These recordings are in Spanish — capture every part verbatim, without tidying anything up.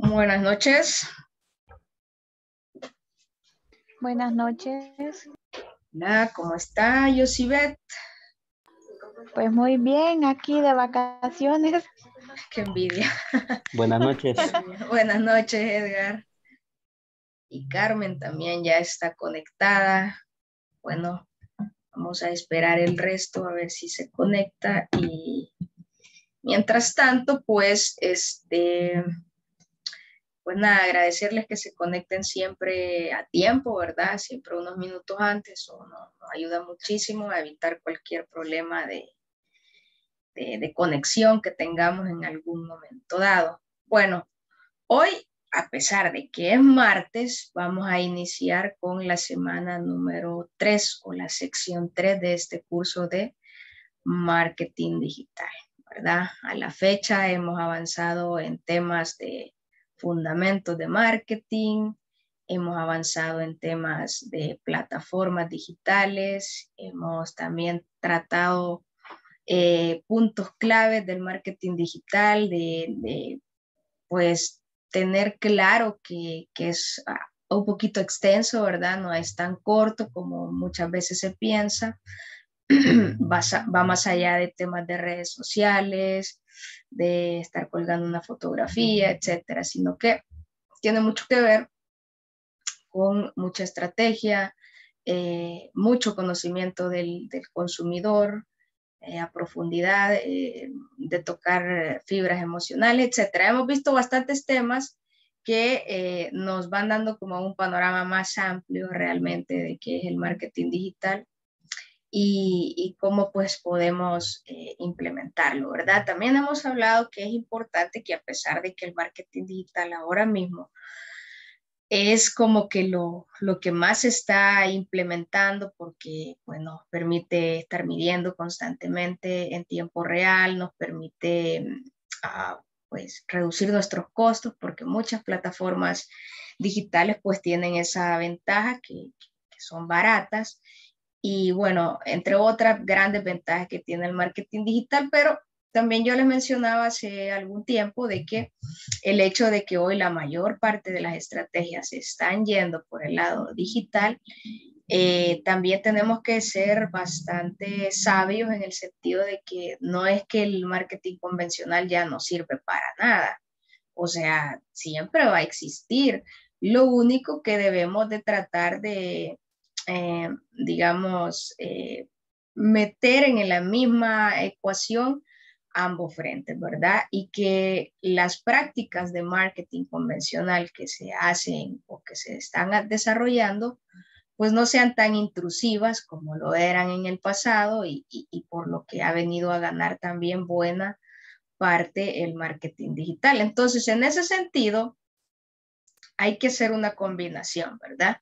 Buenas noches. Buenas noches. Hola, ¿cómo está Josibet? Pues muy bien, aquí de vacaciones. Qué envidia. Buenas noches. Buenas noches, Edgar. Y Carmen también ya está conectada. Bueno, vamos a esperar el resto a ver si se conecta. Y mientras tanto, pues, este, pues nada, agradecerles que se conecten siempre a tiempo, ¿verdad? Siempre unos minutos antes, o nos no ayuda muchísimo a evitar cualquier problema de... De, de conexión que tengamos en algún momento dado. Bueno, hoy, a pesar de que es martes, vamos a iniciar con la semana número tres o la sección tres de este curso de marketing digital, ¿verdad? A la fecha hemos avanzado en temas de fundamentos de marketing, hemos avanzado en temas de plataformas digitales, hemos también tratado Eh, puntos claves del marketing digital, de, de pues tener claro que, que es un poquito extenso, ¿verdad? No es tan corto como muchas veces se piensa, va, va más allá de temas de redes sociales, de estar colgando una fotografía, etcétera, sino que tiene mucho que ver con mucha estrategia, eh, mucho conocimiento del, del consumidor, Eh, a profundidad, eh, de tocar fibras emocionales, etcétera. Hemos visto bastantes temas que eh, nos van dando como un panorama más amplio realmente de qué es el marketing digital y, y cómo pues podemos eh, implementarlo, ¿verdad? También hemos hablado que es importante que a pesar de que el marketing digital ahora mismo es como que lo, lo que más se está implementando porque pues, nos permite estar midiendo constantemente en tiempo real, nos permite uh, pues, reducir nuestros costos porque muchas plataformas digitales pues tienen esa ventaja que, que son baratas y bueno, entre otras grandes ventajas que tiene el marketing digital, pero también yo les mencionaba hace algún tiempo de que el hecho de que hoy la mayor parte de las estrategias se están yendo por el lado digital, eh, también tenemos que ser bastante sabios en el sentido de que no es que el marketing convencional ya no sirve para nada, o sea, siempre va a existir. Lo único que debemos de tratar de, eh, digamos, eh, meter en la misma ecuación ambos frentes, ¿verdad? Y que las prácticas de marketing convencional que se hacen o que se están desarrollando, pues no sean tan intrusivas como lo eran en el pasado y, y, y por lo que ha venido a ganar también buena parte el marketing digital. Entonces, en ese sentido, hay que hacer una combinación, ¿verdad?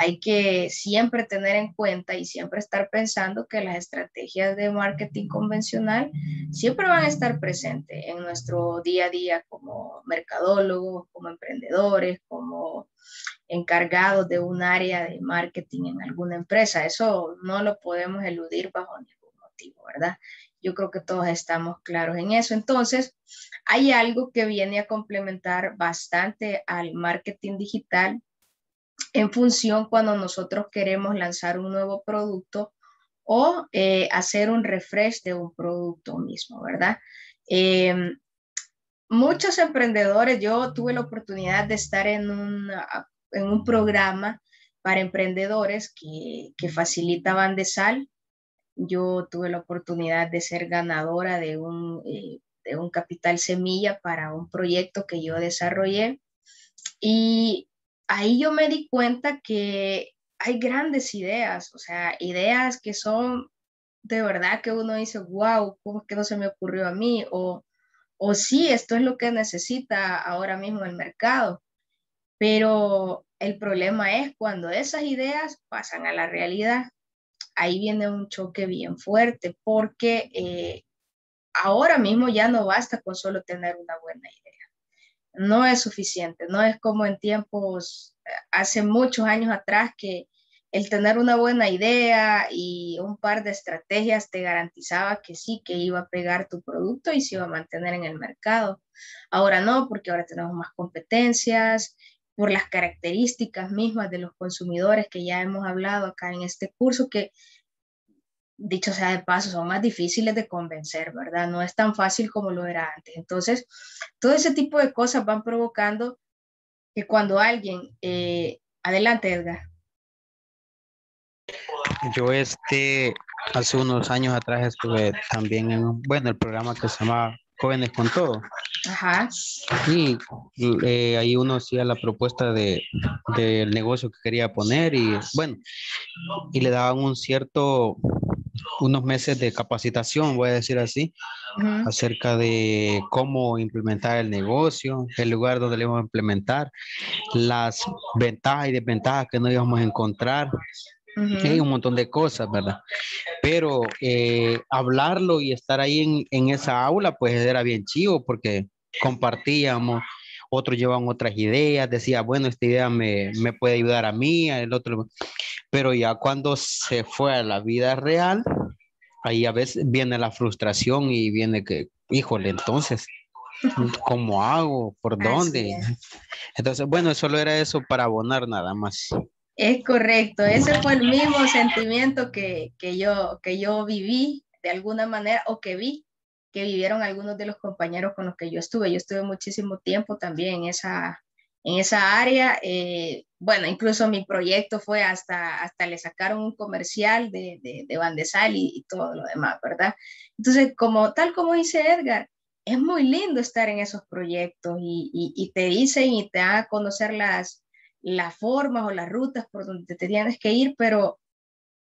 Hay que siempre tener en cuenta y siempre estar pensando que las estrategias de marketing convencional siempre van a estar presentes en nuestro día a día como mercadólogos, como emprendedores, como encargados de un área de marketing en alguna empresa. Eso no lo podemos eludir bajo ningún motivo, ¿verdad? Yo creo que todos estamos claros en eso. Entonces, hay algo que viene a complementar bastante al marketing digital en función cuando nosotros queremos lanzar un nuevo producto o eh, hacer un refresh de un producto mismo, ¿verdad? Eh, muchos emprendedores, yo tuve la oportunidad de estar en un, en un programa para emprendedores que, que facilita Bandesal. Yo tuve la oportunidad de ser ganadora de un, eh, de un capital semilla para un proyecto que yo desarrollé y ahí yo me di cuenta que hay grandes ideas, o sea, ideas que son de verdad que uno dice, wow, ¿cómo es que no se me ocurrió a mí? O, o sí, esto es lo que necesita ahora mismo el mercado. Pero el problema es cuando esas ideas pasan a la realidad, ahí viene un choque bien fuerte, porque eh, ahora mismo ya no basta con solo tener una buena idea. No es suficiente, no es como en tiempos, hace muchos años atrás que el tener una buena idea y un par de estrategias te garantizaba que sí, que iba a pegar tu producto y se iba a mantener en el mercado. Ahora no, porque ahora tenemos más competencias, por las características mismas de los consumidores que ya hemos hablado acá en este curso, que dicho sea de paso, son más difíciles de convencer, ¿verdad? No es tan fácil como lo era antes. Entonces, todo ese tipo de cosas van provocando que cuando alguien... Eh, adelante, Edgar. Yo este, hace unos años atrás estuve también en, bueno, el programa que se llama Jóvenes con Todo. Ajá. Y eh, ahí uno hacía la propuesta de, del negocio que quería poner y bueno, y le daban un cierto... unos meses de capacitación, voy a decir así, uh-huh. acerca de cómo implementar el negocio, el lugar donde le íbamos a implementar, las ventajas y desventajas que nos íbamos a encontrar, uh-huh. y un montón de cosas, ¿verdad? Pero eh, hablarlo y estar ahí en, en esa aula, pues era bien chivo porque compartíamos, otros llevaban otras ideas, decía, bueno, esta idea me, me puede ayudar a mí, el otro... Pero ya cuando se fue a la vida real, ahí a veces viene la frustración y viene que, híjole, entonces, ¿cómo hago? ¿Por dónde? Entonces, bueno, solo era eso para abonar nada más. Es correcto, ese fue el mismo sentimiento que, que, yo, que yo viví de alguna manera, o que vi, que vivieron algunos de los compañeros con los que yo estuve. Yo estuve muchísimo tiempo también en esa... en esa área, eh, bueno, incluso mi proyecto fue hasta, hasta le sacaron un comercial de, de, de Bandesal y, y todo lo demás, ¿verdad? Entonces, como, tal como dice Edgar, es muy lindo estar en esos proyectos y, y, y te dicen y te dan a conocer las, las formas o las rutas por donde te tienes que ir, pero,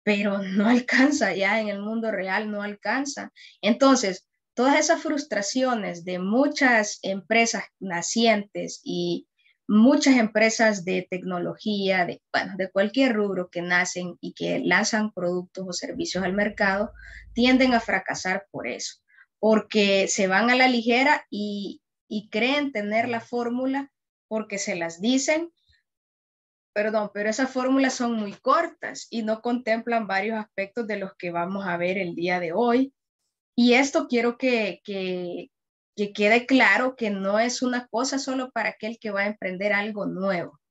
pero no alcanza, ya en el mundo real no alcanza. Entonces, todas esas frustraciones de muchas empresas nacientes y muchas empresas de tecnología, de, bueno, de cualquier rubro que nacen y que lanzan productos o servicios al mercado, tienden a fracasar por eso, porque se van a la ligera y, y creen tener la fórmula porque se las dicen, perdón, pero esas fórmulas son muy cortas y no contemplan varios aspectos de los que vamos a ver el día de hoy. Y esto quiero que... que que quede claro que no es una cosa solo para aquel que va a emprender algo nuevo.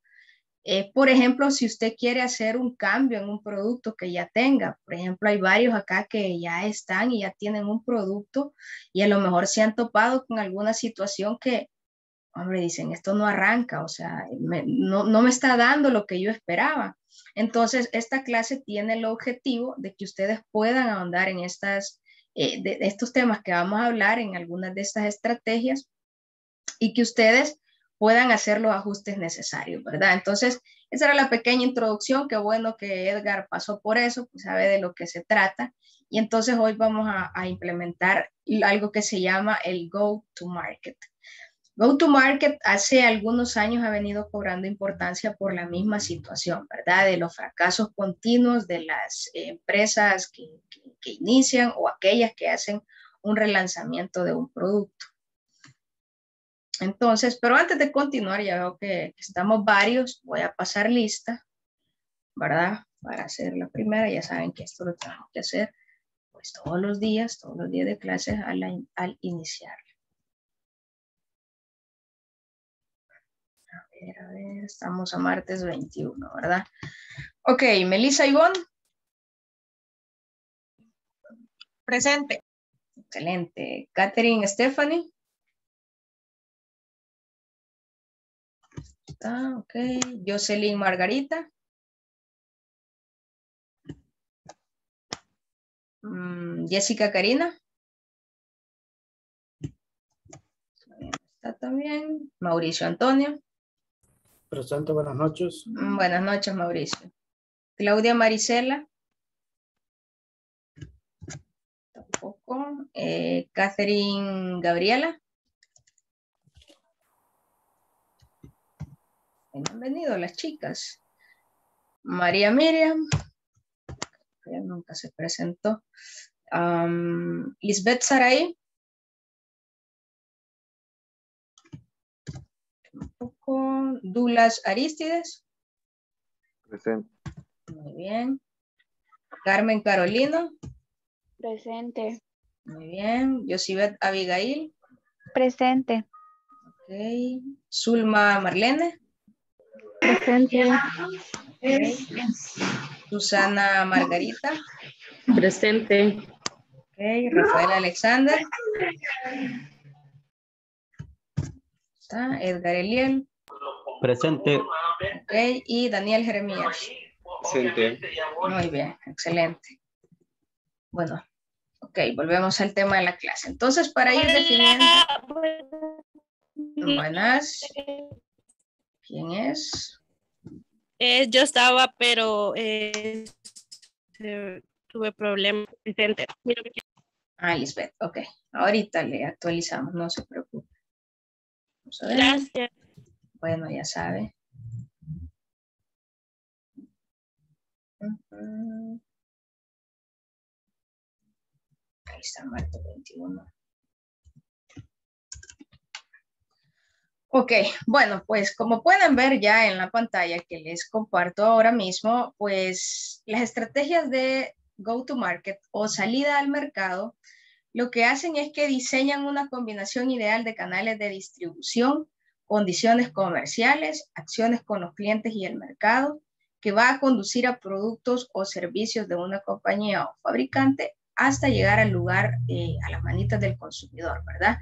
Eh, por ejemplo, si usted quiere hacer un cambio en un producto que ya tenga, por ejemplo, hay varios acá que ya están y ya tienen un producto y a lo mejor se han topado con alguna situación que, hombre, dicen, esto no arranca, o sea, me, no, no me está dando lo que yo esperaba. Entonces, esta clase tiene el objetivo de que ustedes puedan ahondar en estas Eh, de, de estos temas que vamos a hablar en algunas de estas estrategias y que ustedes puedan hacer los ajustes necesarios, ¿verdad? Entonces, esa era la pequeña introducción. Qué bueno que Edgar pasó por eso, pues sabe de lo que se trata. Y entonces hoy vamos a, a implementar algo que se llama el Go-to-Market. Go-to-Market hace algunos años ha venido cobrando importancia por la misma situación, ¿verdad? De los fracasos continuos de las eh, empresas que, que, que inician o aquellas que hacen un relanzamiento de un producto. Entonces, pero antes de continuar, ya veo que estamos varios, voy a pasar lista, ¿verdad? Para hacer la primera, ya saben que esto lo tenemos que hacer pues todos los días, todos los días de clases al, al iniciar. A ver, estamos a martes veintiuno, ¿verdad? Ok, Melissa Ivonne. Presente. Excelente. Katherine Stephanie. Está, ok. Jocelyn Margarita. Mm, Jessica Karina. Está también. Mauricio Antonio. Presente, buenas noches. Buenas noches, Mauricio. Claudia Marisela. Tampoco. Eh, Catherine Gabriela. Han venido las chicas. María Miriam. Que nunca se presentó. Um, Lisbeth Saray. Douglas Aristides. Presente. Muy bien. Carmen Carolina. Presente. Muy bien. Josibet Abigail. Presente. Ok. Zulma Marlene. Presente. Okay. Susana Margarita. Presente. Okay. Rafael Alexander. Está. Edgar Eliel. Presente. Okay. Y Daniel Jeremías. Presente. Muy bien, excelente. Bueno, ok, volvemos al tema de la clase. Entonces, para ir definiendo... Buenas. ¿Quién es? Eh, yo estaba, pero eh, tuve problemas. Ah, Lisbeth, ok. Ahorita le actualizamos, no se preocupe. Vamos a ver. Gracias. Bueno, ya sabe. Uh-huh. Ahí está, martes veintiuno. Ok, bueno, pues como pueden ver ya en la pantalla que les comparto ahora mismo, pues las estrategias de Go-to-Market o salida al mercado, lo que hacen es que diseñan una combinación ideal de canales de distribución, condiciones comerciales, acciones con los clientes y el mercado, que va a conducir a productos o servicios de una compañía o fabricante hasta llegar al lugar, eh, a las manitas del consumidor, ¿verdad?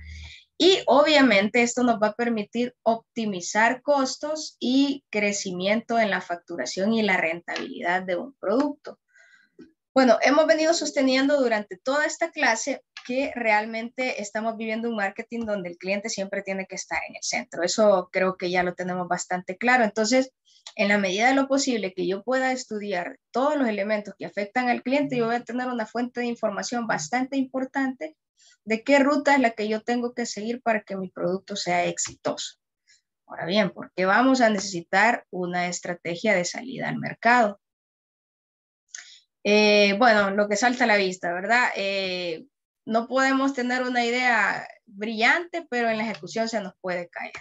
Y obviamente esto nos va a permitir optimizar costos y crecimiento en la facturación y la rentabilidad de un producto. Bueno, hemos venido sosteniendo durante toda esta clase que realmente estamos viviendo un marketing donde el cliente siempre tiene que estar en el centro. Eso creo que ya lo tenemos bastante claro. Entonces, en la medida de lo posible que yo pueda estudiar todos los elementos que afectan al cliente, yo voy a tener una fuente de información bastante importante de qué ruta es la que yo tengo que seguir para que mi producto sea exitoso. Ahora bien, ¿por qué vamos a necesitar una estrategia de salida al mercado? Eh, bueno, lo que salta a la vista, ¿verdad? Eh, no podemos tener una idea brillante, pero en la ejecución se nos puede caer.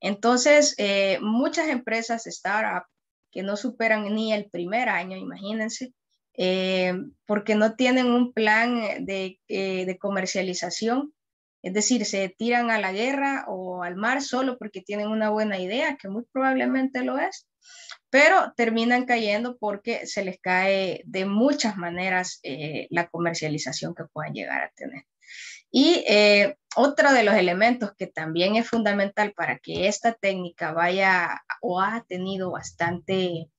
Entonces, eh, muchas empresas startup que no superan ni el primer año, imagínense, eh, porque no tienen un plan de, eh, de comercialización, es decir, se tiran a la guerra o al mar solo porque tienen una buena idea, que muy probablemente lo es, pero terminan cayendo porque se les cae de muchas maneras eh, la comercialización que puedan llegar a tener. Y eh, otro de los elementos que también es fundamental para que esta técnica vaya o ha tenido bastante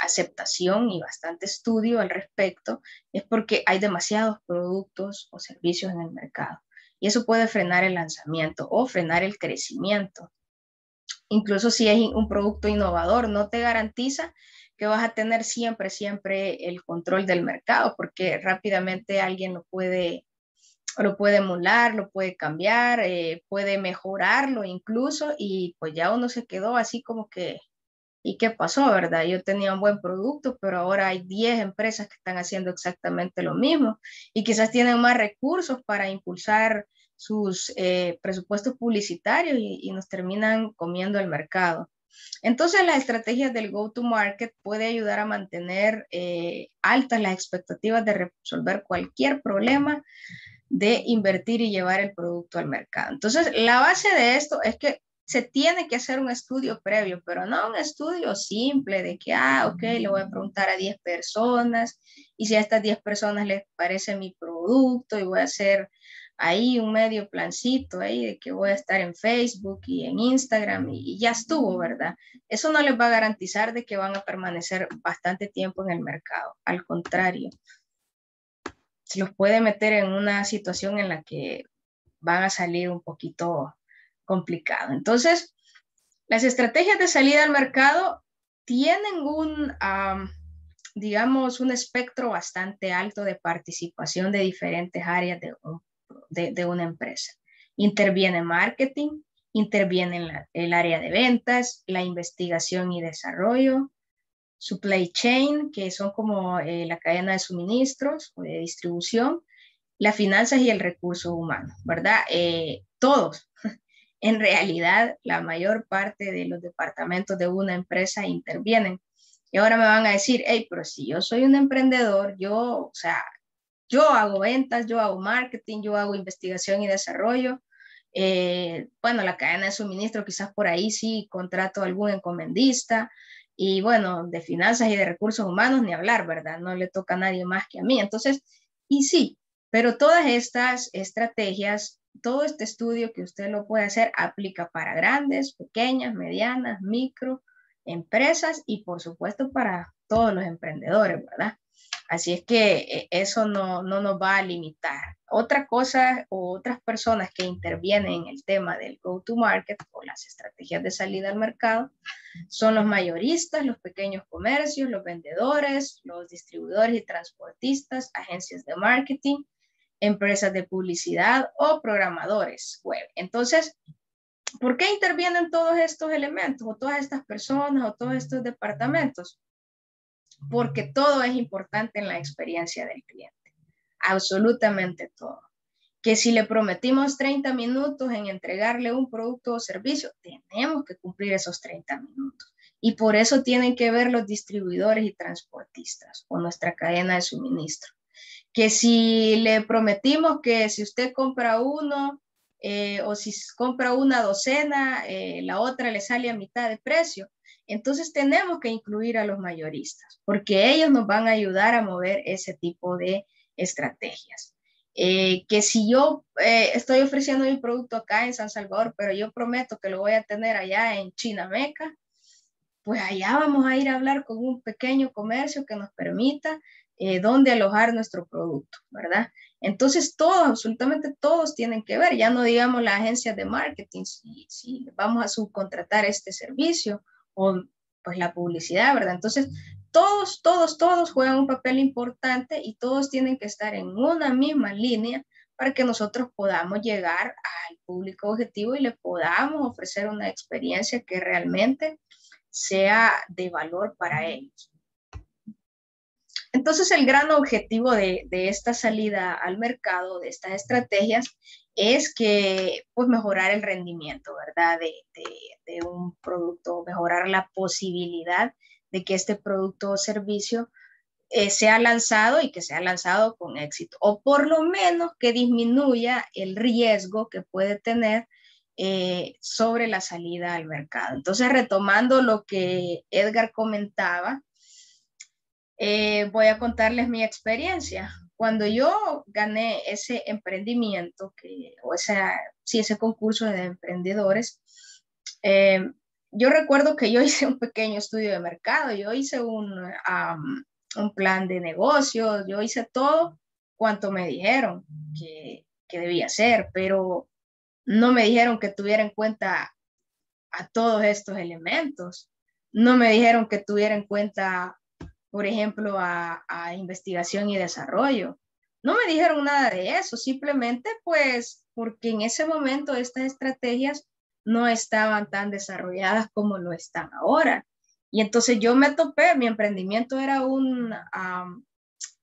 aceptación y bastante estudio al respecto es porque hay demasiados productos o servicios en el mercado. Y eso puede frenar el lanzamiento o frenar el crecimiento. Incluso si es un producto innovador, no te garantiza que vas a tener siempre, siempre el control del mercado porque rápidamente alguien lo puede... lo puede emular, lo puede cambiar, eh, puede mejorarlo incluso, y pues ya uno se quedó así como que, ¿y qué pasó, verdad? Yo tenía un buen producto, pero ahora hay diez empresas que están haciendo exactamente lo mismo, y quizás tienen más recursos para impulsar sus eh, presupuestos publicitarios y, y nos terminan comiendo el mercado. Entonces, las estrategias del go-to-market puede ayudar a mantener eh, altas las expectativas de resolver cualquier problema, de invertir y llevar el producto al mercado. Entonces, la base de esto es que se tiene que hacer un estudio previo, pero no un estudio simple de que, ah, ok, le voy a preguntar a diez personas y si a estas diez personas les parece mi producto y voy a hacer ahí un medio plancito ahí de que voy a estar en Facebook y en Instagram y, y ya estuvo, ¿verdad? Eso no les va a garantizar de que van a permanecer bastante tiempo en el mercado. Al contrario, se los puede meter en una situación en la que van a salir un poquito complicado. Entonces, las estrategias de salida al mercado tienen un, um, digamos, un espectro bastante alto de participación de diferentes áreas de, un, de, de una empresa. Interviene marketing, interviene la, el área de ventas, la investigación y desarrollo, supply chain, que son como eh, la cadena de suministros o de distribución, las finanzas y el recurso humano, ¿verdad? Eh, todos. En realidad, la mayor parte de los departamentos de una empresa intervienen. Y ahora me van a decir, hey, pero si yo soy un emprendedor, yo, o sea, yo hago ventas, yo hago marketing, yo hago investigación y desarrollo. Eh, bueno, la cadena de suministro quizás por ahí sí contrato a algún encomendista. Y bueno, de finanzas y de recursos humanos ni hablar, ¿verdad? No le toca a nadie más que a mí. Entonces, y sí, pero todas estas estrategias, todo este estudio que usted lo puede hacer, aplica para grandes, pequeñas, medianas, micro empresas y por supuesto para todos los emprendedores, ¿verdad? Así es que eso no, no nos va a limitar. Otra cosa o otras personas que intervienen en el tema del go-to-market o las estrategias de salida al mercado son los mayoristas, los pequeños comercios, los vendedores, los distribuidores y transportistas, agencias de marketing, empresas de publicidad o programadores web. Entonces, ¿por qué intervienen todos estos elementos o todas estas personas o todos estos departamentos? Porque todo es importante en la experiencia del cliente, absolutamente todo. Que si le prometimos treinta minutos en entregarle un producto o servicio, tenemos que cumplir esos treinta minutos. Y por eso tienen que ver los distribuidores y transportistas o nuestra cadena de suministro. Que si le prometimos que si usted compra uno eh, o si compra una docena, eh, la otra le sale a mitad de precio. Entonces tenemos que incluir a los mayoristas porque ellos nos van a ayudar a mover ese tipo de estrategias. Eh, que si yo eh, estoy ofreciendo mi producto acá en San Salvador, pero yo prometo que lo voy a tener allá en Chinameca, pues allá vamos a ir a hablar con un pequeño comercio que nos permita eh, dónde alojar nuestro producto, ¿verdad? Entonces todos, absolutamente todos tienen que ver, ya no digamos las agencias de marketing, si, si vamos a subcontratar este servicio, o pues la publicidad, ¿verdad? Entonces, todos, todos, todos juegan un papel importante y todos tienen que estar en una misma línea para que nosotros podamos llegar al público objetivo y le podamos ofrecer una experiencia que realmente sea de valor para ellos. Entonces, el gran objetivo de, de esta salida al mercado, de estas estrategias, es que, pues, mejorar el rendimiento, ¿verdad? De, de, de un producto, mejorar la posibilidad de que este producto o servicio eh, sea lanzado y que sea lanzado con éxito, o por lo menos que disminuya el riesgo que puede tener eh, sobre la salida al mercado. Entonces, retomando lo que Edgar comentaba, eh, voy a contarles mi experiencia. Cuando yo gané ese emprendimiento, que, o esa, sí, ese concurso de emprendedores, eh, yo recuerdo que yo hice un pequeño estudio de mercado, yo hice un, um, un plan de negocios, yo hice todo cuanto me dijeron que, que debía hacer, pero no me dijeron que tuviera en cuenta a todos estos elementos, no me dijeron que tuviera en cuenta, por ejemplo, a, a investigación y desarrollo. No me dijeron nada de eso, simplemente pues porque en ese momento estas estrategias no estaban tan desarrolladas como lo están ahora. Y entonces yo me topé, mi emprendimiento era un, um,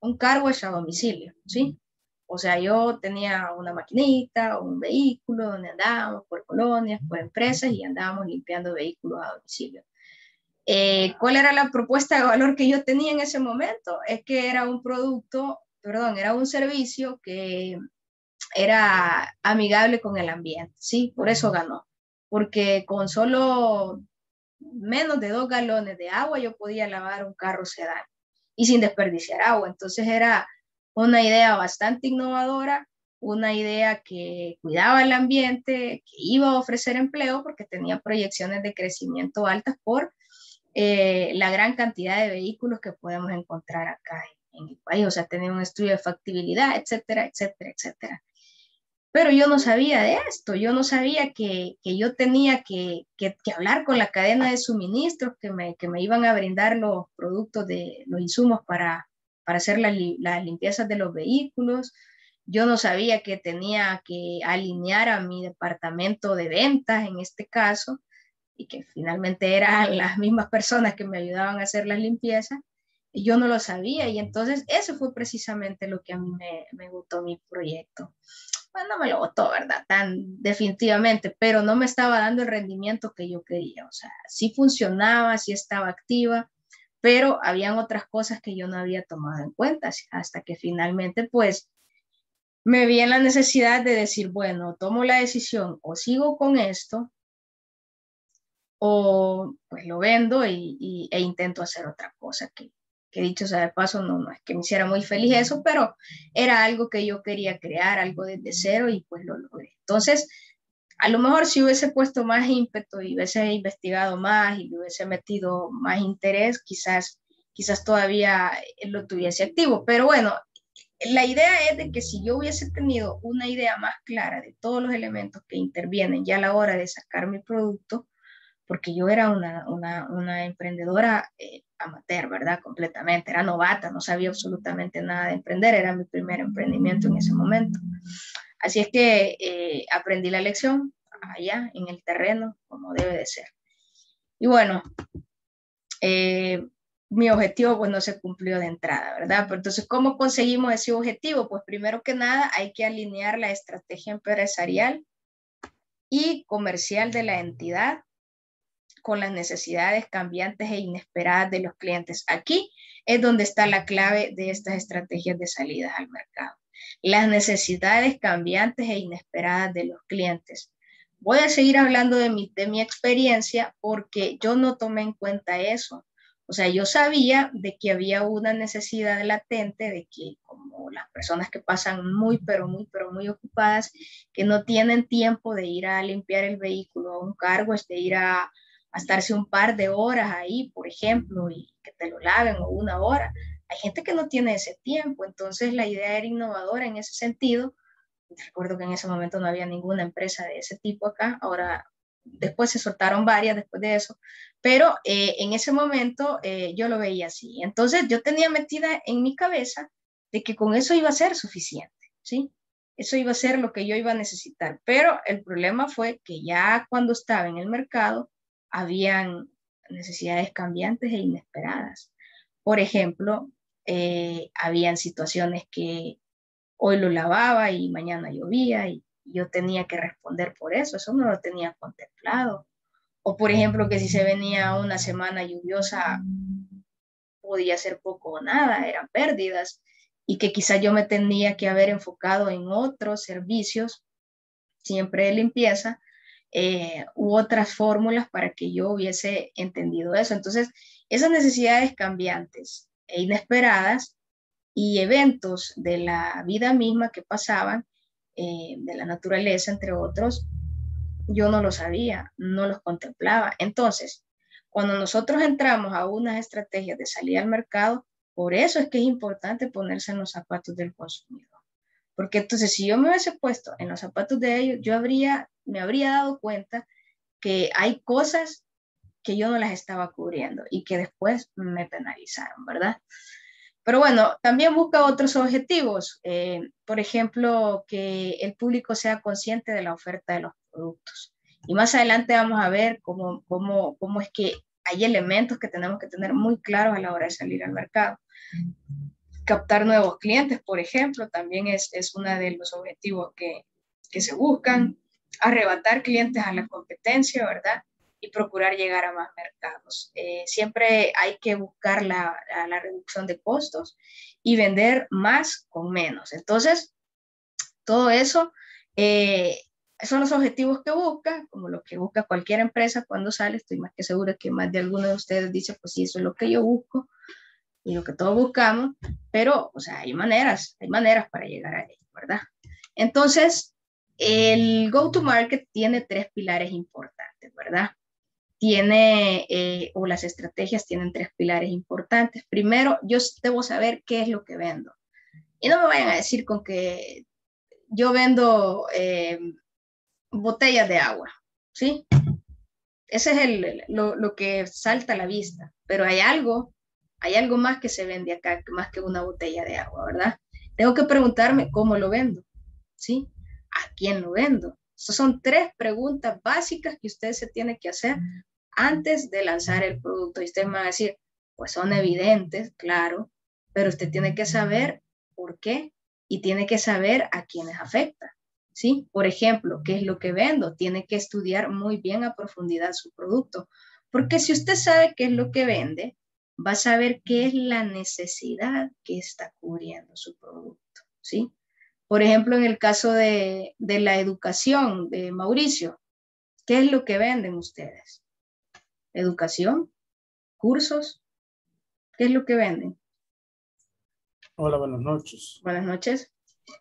un car wash a domicilio, ¿sí? O sea, yo tenía una maquinita, un vehículo donde andábamos por colonias, por empresas y andábamos limpiando vehículos a domicilio. Eh, ¿Cuál era la propuesta de valor que yo tenía en ese momento? Es que era un producto, perdón, era un servicio que era amigable con el ambiente, ¿sí? Por eso ganó, porque con solo menos de dos galones de agua yo podía lavar un carro sedán y sin desperdiciar agua. Entonces era una idea bastante innovadora, una idea que cuidaba el ambiente, que iba a ofrecer empleo porque tenía proyecciones de crecimiento altas por Eh, la gran cantidad de vehículos que podemos encontrar acá en, en el país, o sea, tener un estudio de factibilidad, etcétera, etcétera, etcétera. Pero yo no sabía de esto, yo no sabía que, que yo tenía que, que, que hablar con la cadena de suministros que me, que me iban a brindar los productos, de, los insumos para, para hacer las la limpiezas de los vehículos. Yo no sabía que tenía que alinear a mi departamento de ventas, en este caso, y que finalmente eran las mismas personas que me ayudaban a hacer las limpiezas, y yo no lo sabía, y entonces eso fue precisamente lo que a mí me, me gustó mi proyecto. Bueno, no me lo gustó, ¿verdad? Tan definitivamente, pero no me estaba dando el rendimiento que yo quería, o sea, sí funcionaba, sí estaba activa, pero habían otras cosas que yo no había tomado en cuenta hasta que finalmente pues me vi en la necesidad de decir, bueno, tomo la decisión o sigo con esto o pues lo vendo y, y, e intento hacer otra cosa que, que dicho sea de paso, no, no es que me hiciera muy feliz eso, pero era algo que yo quería crear, algo desde cero y pues lo logré. Entonces, a lo mejor si hubiese puesto más ímpetu y hubiese investigado más y hubiese metido más interés, quizás, quizás todavía lo tuviese activo. Pero bueno, la idea es de que si yo hubiese tenido una idea más clara de todos los elementos que intervienen ya a la hora de sacar mi producto, porque yo era una, una, una emprendedora eh, amateur, ¿verdad? Completamente, era novata, no sabía absolutamente nada de emprender, era mi primer emprendimiento en ese momento. Así es que eh, aprendí la lección allá en el terreno, como debe de ser. Y bueno, eh, mi objetivo pues no se cumplió de entrada, ¿verdad? Pero entonces, ¿cómo conseguimos ese objetivo? Pues primero que nada hay que alinear la estrategia empresarial y comercial de la entidad con las necesidades cambiantes e inesperadas de los clientes. Aquí es donde está la clave de estas estrategias de salidas al mercado. Las necesidades cambiantes e inesperadas de los clientes. Voy a seguir hablando de mi, de mi experiencia porque yo no tomé en cuenta eso. O sea, yo sabía de que había una necesidad latente de que como las personas que pasan muy, pero muy, pero muy ocupadas, que no tienen tiempo de ir a limpiar el vehículo a un cargo, es de ir a, a estarse un par de horas ahí, por ejemplo, y que te lo laven o una hora. Hay gente que no tiene ese tiempo, entonces la idea era innovadora en ese sentido. Recuerdo que en ese momento no había ninguna empresa de ese tipo acá, ahora después se soltaron varias después de eso, pero eh, en ese momento eh, yo lo veía así. Entonces yo tenía metida en mi cabeza de que con eso iba a ser suficiente, ¿sí? Eso iba a ser lo que yo iba a necesitar, pero el problema fue que ya cuando estaba en el mercado habían necesidades cambiantes e inesperadas. Por ejemplo, Eh, habían situaciones que hoy lo lavaba y mañana llovía y yo tenía que responder por eso, eso no lo tenía contemplado. O por ejemplo que si se venía una semana lluviosa podía ser poco o nada, eran pérdidas y que quizás yo me tenía que haber enfocado en otros servicios, siempre de limpieza, eh, u otras fórmulas para que yo hubiese entendido eso. Entonces esas necesidades cambiantes e inesperadas y eventos de la vida misma que pasaban, eh, de la naturaleza, entre otros, yo no lo sabía, no los contemplaba. Entonces, cuando nosotros entramos a unas estrategias de salida al mercado, por eso es que es importante ponerse en los zapatos del consumidor. Porque entonces, si yo me hubiese puesto en los zapatos de ellos, yo habría, me habría dado cuenta que hay cosas que yo no las estaba cubriendo y que después me penalizaron, ¿verdad? Pero bueno, también busca otros objetivos, eh, por ejemplo, que el público sea consciente de la oferta de los productos. Y más adelante vamos a ver cómo, cómo, cómo es que hay elementos que tenemos que tener muy claros a la hora de salir al mercado. Captar nuevos clientes, por ejemplo, también es, es uno de los objetivos que, que se buscan. Arrebatar clientes a la competencia, ¿verdad? Y procurar llegar a más mercados. Eh, siempre hay que buscar la, la, la reducción de costos y vender más con menos. Entonces, todo eso eh, son los objetivos que busca, como los que busca cualquier empresa cuando sale. Estoy más que segura que más de alguno de ustedes dice, pues sí, eso es lo que yo busco y lo que todos buscamos, pero, o sea, hay maneras, hay maneras para llegar a ello, ¿verdad? Entonces, el go-to-market tiene tres pilares importantes, ¿verdad? Tiene, eh, o las estrategias tienen tres pilares importantes. Primero, yo debo saber qué es lo que vendo. Y no me vayan a decir con que yo vendo eh, botellas de agua, ¿sí? Ese es el, lo, lo que salta a la vista. Pero hay algo, hay algo más que se vende acá, más que una botella de agua, ¿verdad? Tengo que preguntarme cómo lo vendo, ¿sí? ¿A quién lo vendo? Estas son tres preguntas básicas que usted se tiene que hacer antes de lanzar el producto. Y usted me va a decir, pues son evidentes, claro, pero usted tiene que saber por qué y tiene que saber a quiénes afecta, ¿sí? Por ejemplo, ¿qué es lo que vendo? Tiene que estudiar muy bien a profundidad su producto, porque si usted sabe qué es lo que vende, va a saber qué es la necesidad que está cubriendo su producto, ¿sí? Por ejemplo, en el caso de, de la educación de Mauricio, ¿qué es lo que venden ustedes? ¿Educación? ¿Cursos? ¿Qué es lo que venden? Hola, buenas noches. Buenas noches.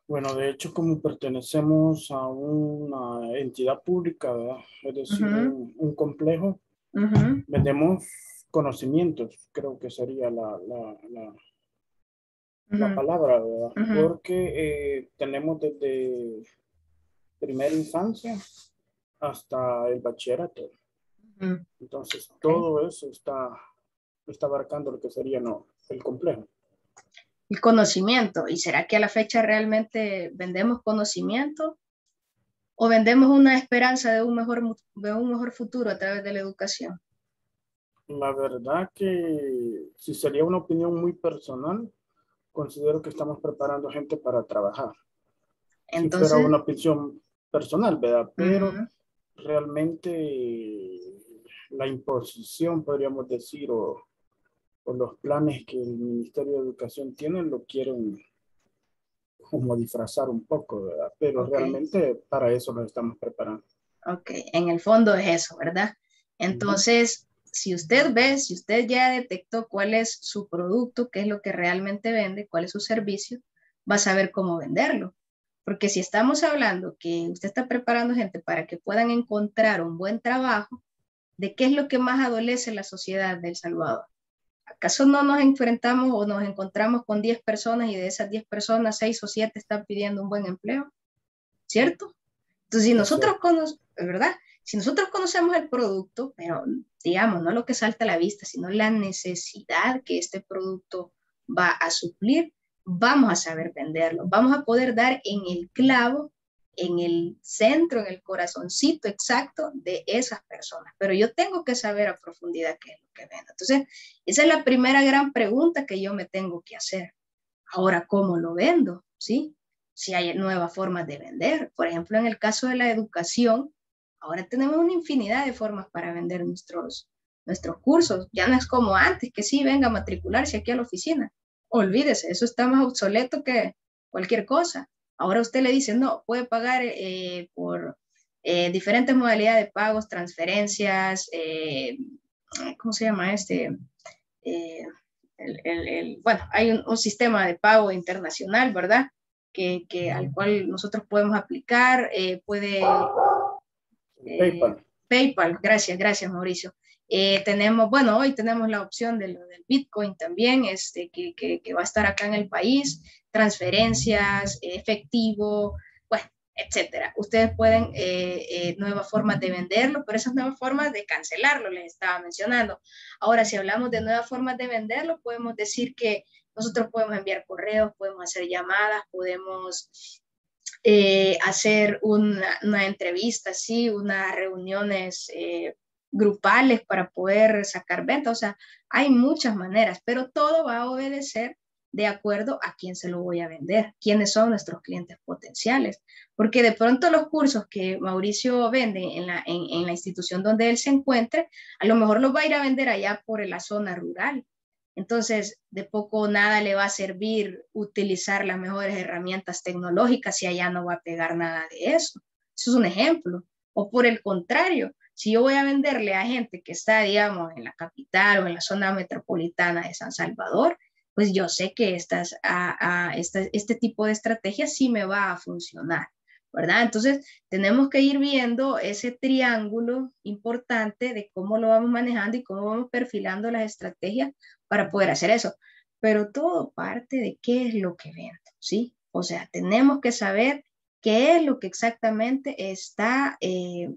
Bueno, de hecho, como pertenecemos a una entidad pública, ¿verdad? Es decir, uh-huh. un, un complejo, uh-huh. vendemos conocimientos, creo que sería la, la, la, uh-huh. la palabra, ¿verdad? Uh-huh. Porque eh, tenemos desde primera infancia hasta el bachillerato. Uh-huh. Entonces, todo okay. eso está, está abarcando lo que sería no, el complejo. El conocimiento. ¿Y será que a la fecha realmente vendemos conocimiento? ¿O vendemos una esperanza de un mejor, de un mejor futuro a través de la educación? La verdad que, si sería una opinión muy personal, considero que estamos preparando gente para trabajar. Entonces... Si fuera una opinión personal, ¿verdad? Pero uh-huh. realmente la imposición, podríamos decir, o... o los planes que el Ministerio de Educación tiene, lo quieren como disfrazar un poco, ¿verdad? Pero okay. realmente para eso nos estamos preparando. Ok, en el fondo es eso, ¿verdad? Entonces, uh-huh. si usted ve, si usted ya detectó cuál es su producto, qué es lo que realmente vende, cuál es su servicio, va a saber cómo venderlo. Porque si estamos hablando que usted está preparando gente para que puedan encontrar un buen trabajo, ¿de qué es lo que más adolece la sociedad de El Salvador? ¿Acaso no nos enfrentamos o nos encontramos con diez personas y de esas diez personas, seis o siete están pidiendo un buen empleo? ¿Cierto? Entonces, si nosotros, cono ¿verdad? Si nosotros conocemos el producto, pero digamos, no lo que salta a la vista, sino la necesidad que este producto va a suplir, vamos a saber venderlo, vamos a poder dar en el clavo, en el centro, en el corazoncito exacto de esas personas. Pero yo tengo que saber a profundidad qué es lo que vendo. Entonces, esa es la primera gran pregunta que yo me tengo que hacer. Ahora, ¿cómo lo vendo? ¿Sí? Si hay nuevas formas de vender. Por ejemplo, en el caso de la educación, ahora tenemos una infinidad de formas para vender nuestros, nuestros cursos. Ya no es como antes, que sí, venga a matricularse aquí a la oficina. Olvídese, eso está más obsoleto que cualquier cosa. Ahora usted le dice, no, puede pagar eh, por eh, diferentes modalidades de pagos, transferencias, eh, ¿cómo se llama este? Eh, el, el, el, bueno, hay un, un sistema de pago internacional, ¿verdad? Que, que al cual nosotros podemos aplicar, eh, puede... Eh, PayPal. PayPal, gracias, gracias Mauricio. Eh, tenemos, bueno, hoy tenemos la opción de lo del Bitcoin también, este, que, que, que va a estar acá en el país, transferencias, efectivo, bueno, etcétera. Ustedes pueden, eh, eh, nuevas formas de venderlo, pero esas nuevas formas de cancelarlo, les estaba mencionando. Ahora, si hablamos de nuevas formas de venderlo, podemos decir que nosotros podemos enviar correos, podemos hacer llamadas, podemos... Eh, hacer una, una entrevista, sí, unas reuniones eh, grupales para poder sacar ventas. O sea, hay muchas maneras, pero todo va a obedecer de acuerdo a quién se lo voy a vender, quiénes son nuestros clientes potenciales. Porque de pronto los cursos que Mauricio vende en la, en, en la institución donde él se encuentre, a lo mejor los va a ir a vender allá por la zona rural. Entonces, de poco o nada le va a servir utilizar las mejores herramientas tecnológicas si allá no va a pegar nada de eso. Eso es un ejemplo. O por el contrario, si yo voy a venderle a gente que está, digamos, en la capital o en la zona metropolitana de San Salvador, pues yo sé que estas, a, a, esta, este tipo de estrategia sí me va a funcionar, ¿verdad? Entonces, tenemos que ir viendo ese triángulo importante de cómo lo vamos manejando y cómo vamos perfilando las estrategias para poder hacer eso, pero todo parte de qué es lo que vendo, ¿sí? O sea, tenemos que saber qué es lo que exactamente está, eh,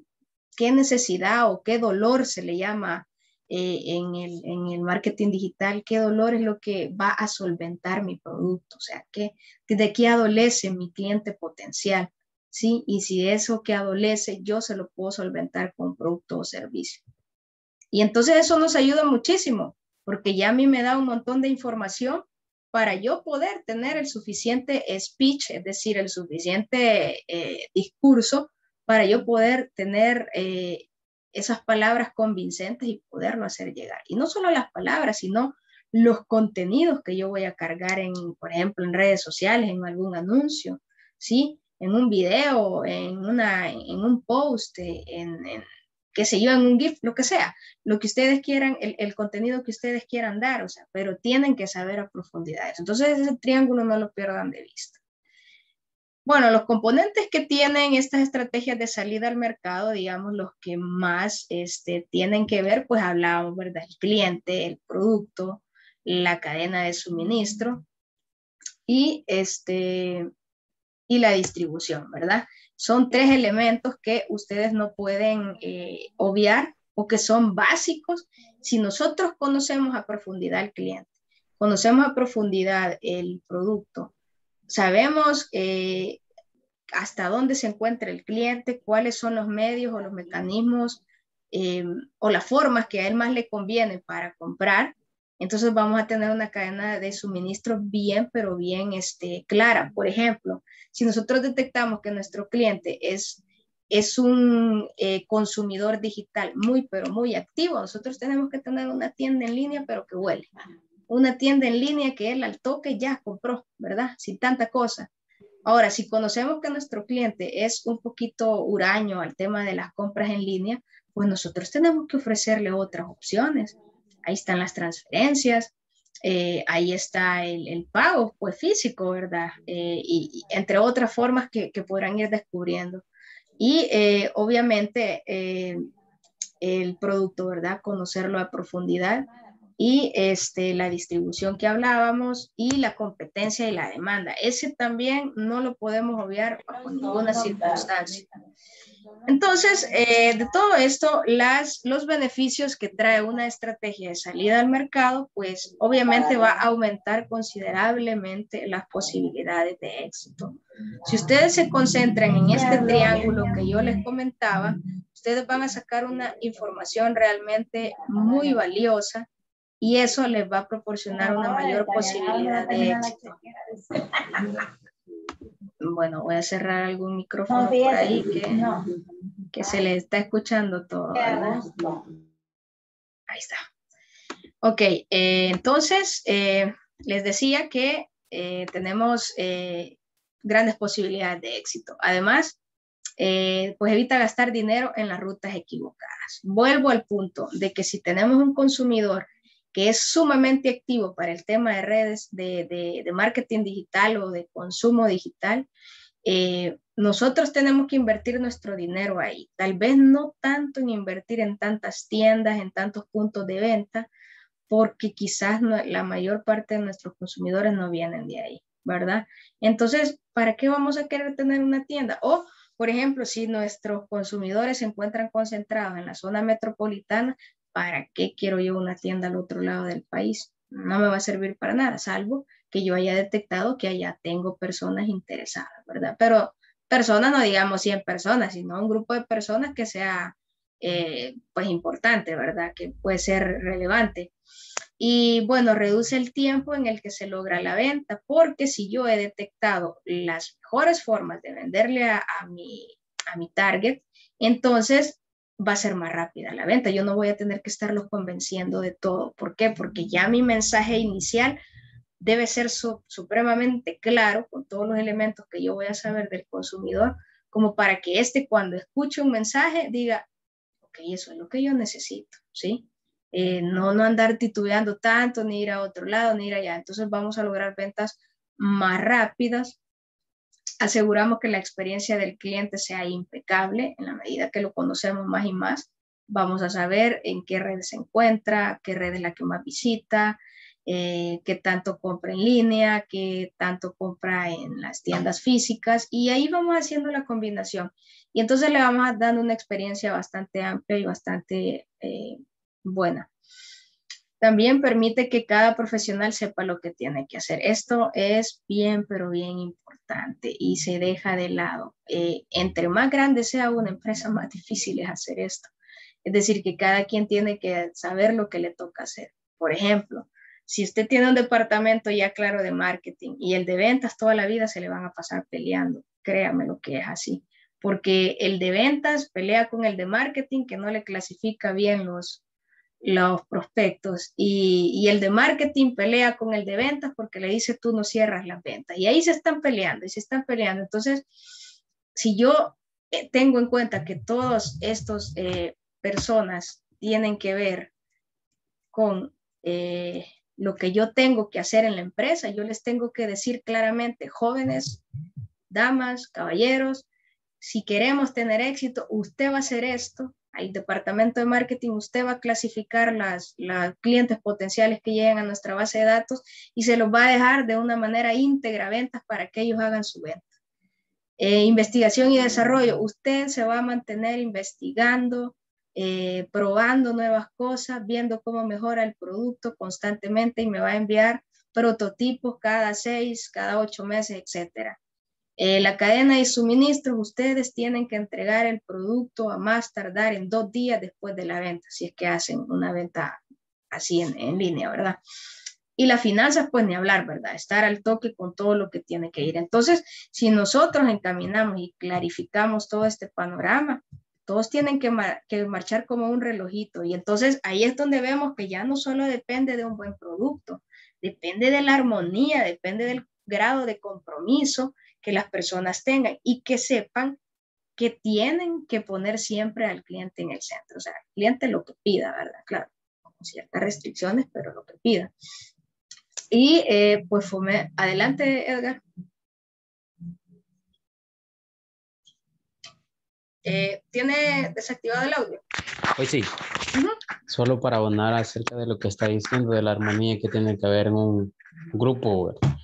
qué necesidad o qué dolor se le llama eh, en, el, en el marketing digital, qué dolor es lo que va a solventar mi producto, o sea, qué, de qué adolece mi cliente potencial, ¿sí? Y si eso que adolece yo se lo puedo solventar con producto o servicio. Y entonces eso nos ayuda muchísimo, porque ya a mí me da un montón de información para yo poder tener el suficiente speech, es decir, el suficiente eh, discurso, para yo poder tener eh, esas palabras convincentes y poderlo hacer llegar. Y no solo las palabras, sino los contenidos que yo voy a cargar en, por ejemplo, en redes sociales, en algún anuncio, ¿sí? En un video, en, una, en un post, en, en qué sé yo, en un GIF, lo que sea, lo que ustedes quieran, el, el contenido que ustedes quieran dar, o sea, pero tienen que saber a profundidad eso. Entonces ese triángulo no lo pierdan de vista. Bueno, los componentes que tienen estas estrategias de salida al mercado, digamos, los que más este, tienen que ver, pues hablábamos, ¿verdad? El cliente, el producto, la cadena de suministro y, este, y la distribución, ¿verdad? Son tres elementos que ustedes no pueden eh, obviar o que son básicos. Si nosotros conocemos a profundidad al cliente, conocemos a profundidad el producto, sabemos eh, hasta dónde se encuentra el cliente, cuáles son los medios o los mecanismos eh, o las formas que a él más le conviene para comprar. Entonces vamos a tener una cadena de suministro bien, pero bien este, clara. Por ejemplo, si nosotros detectamos que nuestro cliente es, es un eh, consumidor digital muy, pero muy activo, nosotros tenemos que tener una tienda en línea, pero que huele. Una tienda en línea que él al toque ya compró, ¿verdad? Sin tanta cosa. Ahora, si conocemos que nuestro cliente es un poquito huraño al tema de las compras en línea, pues nosotros tenemos que ofrecerle otras opciones. Ahí están las transferencias, eh, ahí está el, el pago pues, físico, ¿verdad? Eh, y, y entre otras formas que, que podrán ir descubriendo. Y eh, obviamente eh, el producto, ¿verdad? Conocerlo a profundidad. Y este, la distribución que hablábamos y la competencia y la demanda. Ese también no lo podemos obviar bajo ninguna circunstancia. Entonces, eh, de todo esto, las, los beneficios que trae una estrategia de salida al mercado, pues obviamente va a aumentar considerablemente las posibilidades de éxito. Si ustedes se concentran en este triángulo que yo les comentaba, ustedes van a sacar una información realmente muy valiosa. Y eso les va a proporcionar una mayor posibilidad de éxito. Bueno, voy a cerrar algún micrófono por ahí que, que se le está escuchando todo, ¿verdad? Ahí está. Ok, eh, entonces eh, les decía que eh, tenemos eh, grandes posibilidades de éxito. Además, Eh, pues evita gastar dinero en las rutas equivocadas. Vuelvo al punto de que si tenemos un consumidor que es sumamente activo para el tema de redes, de, de, de marketing digital o de consumo digital, eh, nosotros tenemos que invertir nuestro dinero ahí. Tal vez no tanto en invertir en tantas tiendas, en tantos puntos de venta, porque quizás no, la mayor parte de nuestros consumidores no vienen de ahí, ¿verdad? Entonces, ¿para qué vamos a querer tener una tienda? O por ejemplo, si nuestros consumidores se encuentran concentrados en la zona metropolitana, ¿para qué quiero yo una tienda al otro lado del país? No me va a servir para nada, salvo que yo haya detectado que allá tengo personas interesadas, ¿verdad? Pero personas, no digamos cien personas, sino un grupo de personas que sea, eh, pues, importante, ¿verdad? Que puede ser relevante. Y bueno, reduce el tiempo en el que se logra la venta, porque si yo he detectado las mejores formas de venderle a, a, mi, a mi target, entonces va a ser más rápida la venta. Yo no voy a tener que estarlos convenciendo de todo. ¿Por qué? Porque ya mi mensaje inicial debe ser su, supremamente claro con todos los elementos que yo voy a saber del consumidor, como para que éste cuando escuche un mensaje diga, ok, eso es lo que yo necesito, ¿sí? Eh, no, no andar titubeando tanto, ni ir a otro lado, ni ir allá. Entonces vamos a lograr ventas más rápidas. Aseguramos que la experiencia del cliente sea impecable. En la medida que lo conocemos más y más, vamos a saber en qué red se encuentra, qué red es la que más visita, eh, qué tanto compra en línea, qué tanto compra en las tiendas físicas, y ahí vamos haciendo la combinación. Y entonces le vamos dando una experiencia bastante amplia y bastante eh, buena. También permite que cada profesional sepa lo que tiene que hacer. Esto es bien, pero bien importante y se deja de lado. Eh, entre más grande sea una empresa, más difícil es hacer esto. Es decir, que cada quien tiene que saber lo que le toca hacer. Por ejemplo, si usted tiene un departamento ya claro de marketing y el de ventas, toda la vida se le van a pasar peleando. Créame lo que es así. Porque el de ventas pelea con el de marketing que no le clasifica bien los los prospectos y, y el de marketing pelea con el de ventas porque le dice tú no cierras las ventas y ahí se están peleando y se están peleando. Entonces, si yo tengo en cuenta que todas estas eh, personas tienen que ver con eh, lo que yo tengo que hacer en la empresa, yo les tengo que decir claramente, jóvenes, damas, caballeros, si queremos tener éxito, usted va a hacer esto. Al departamento de marketing, usted va a clasificar las, las clientes potenciales que llegan a nuestra base de datos y se los va a dejar de una manera íntegra ventas para que ellos hagan su venta. Eh, investigación y desarrollo, usted se va a mantener investigando, eh, probando nuevas cosas, viendo cómo mejora el producto constantemente y me va a enviar prototipos cada seis, cada ocho meses, etcétera. Eh, la cadena de suministros, ustedes tienen que entregar el producto a más tardar en dos días después de la venta, si es que hacen una venta así en, en línea, ¿verdad? Y las finanzas, pues ni hablar, ¿verdad? Estar al toque con todo lo que tiene que ir. Entonces, si nosotros encaminamos y clarificamos todo este panorama, todos tienen que, mar- que marchar como un relojito. Y entonces ahí es donde vemos que ya no solo depende de un buen producto, depende de la armonía, depende del grado de compromiso que las personas tengan y que sepan que tienen que poner siempre al cliente en el centro, o sea, al cliente lo que pida, ¿verdad? Claro, con ciertas restricciones, pero lo que pida. Y eh, pues fome- adelante, Edgar. Eh, ¿Tiene desactivado el audio? Pues sí, uh-huh. Solo para abonar acerca de lo que está diciendo, de la armonía que tiene que haber en un grupo, ¿verdad?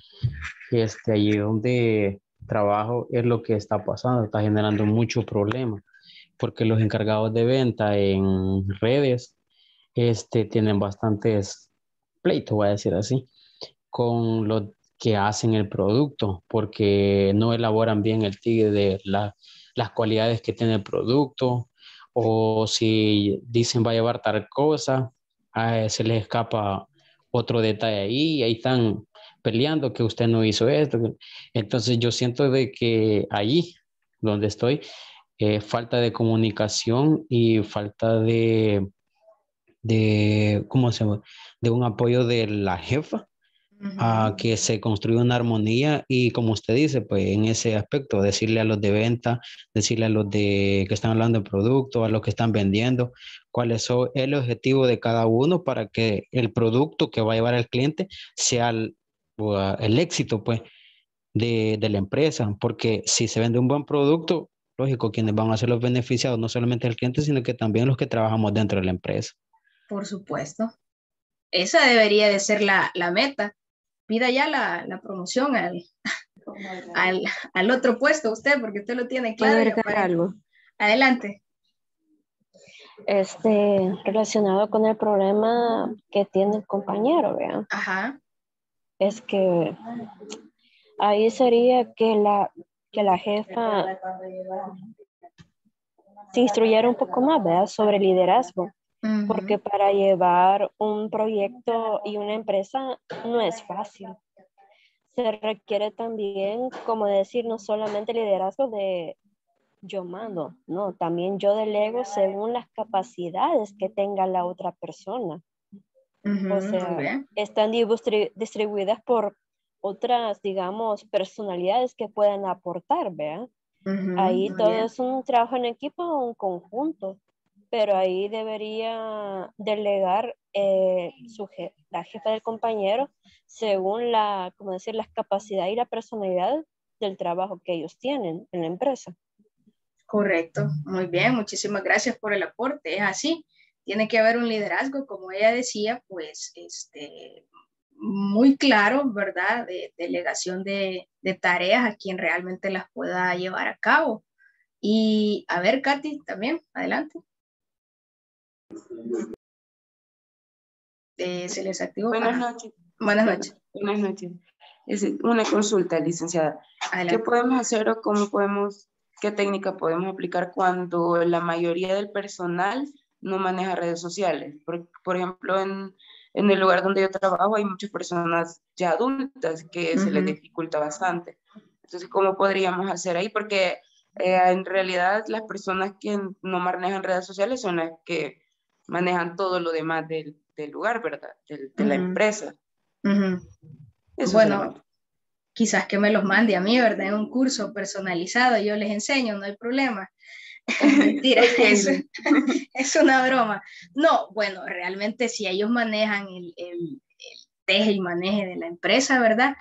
Este, allí donde trabajo es lo que está pasando, está generando mucho problema, porque los encargados de venta en redes este, tienen bastantes pleitos, voy a decir así, con los que hacen el producto, porque no elaboran bien el ticket de la, las cualidades que tiene el producto, o si dicen va a llevar tal cosa, eh, se les escapa otro detalle ahí, ahí están peleando que usted no hizo esto. Entonces yo siento de que allí donde estoy eh, falta de comunicación y falta de de cómo se llama de un apoyo de la jefa, uh-huh, a que se construya una armonía y como usted dice, pues en ese aspecto decirle a los de venta, decirle a los de que están hablando de producto, a los que están vendiendo, cuáles son el objetivo de cada uno para que el producto que va a llevar al cliente sea el el éxito pues de, de la empresa, porque si se vende un buen producto, lógico, quienes van a ser los beneficiados, no solamente el cliente, sino que también los que trabajamos dentro de la empresa. Por supuesto. Esa debería de ser la, la meta. Pida ya la, la promoción al, al, al otro puesto usted, porque usted lo tiene claro. Ver, algo. Adelante. Este, relacionado con el problema que tiene el compañero, vean. Ajá. Es que ahí sería que la, que la jefa se instruyera un poco más, ¿verdad? Sobre liderazgo, uh-huh, porque para llevar un proyecto y una empresa no es fácil. Se requiere también, como decir, no solamente liderazgo de yo mando, no, también yo delego según las capacidades que tenga la otra persona. O sea, están distribuidas por otras, digamos, personalidades que puedan aportar, ¿verdad? Uh-huh, ahí todo bien. Es un trabajo en equipo o un conjunto, pero ahí debería delegar eh, su je- la jefa del compañero según la, como decir, las capacidades y la personalidad del trabajo que ellos tienen en la empresa. Correcto, muy bien, muchísimas gracias por el aporte, es así. Tiene que haber un liderazgo, como ella decía, pues este, muy claro, ¿verdad? De, delegación de, de tareas a quien realmente las pueda llevar a cabo. Y a ver, Katy, también, adelante. Eh, ¿Se les activó? Buenas noches. Buenas noches. Buenas noches. Es una consulta, licenciada. Adelante. ¿Qué podemos hacer o cómo podemos, qué técnica podemos aplicar cuando la mayoría del personal no maneja redes sociales? Por, por ejemplo, en, en el lugar donde yo trabajo hay muchas personas ya adultas que uh-huh, se les dificulta bastante. Entonces, ¿cómo podríamos hacer ahí? Porque eh, en realidad las personas que no manejan redes sociales son las que manejan todo lo demás del, del lugar, ¿verdad? Del, de uh-huh. la empresa. Uh-huh. Eso bueno, quizás que me los mande a mí, ¿verdad? En un curso personalizado, yo les enseño, no hay problema. Mentira, es, es una broma. No, bueno, realmente si ellos manejan el, el, el teje y maneje de la empresa, ¿verdad?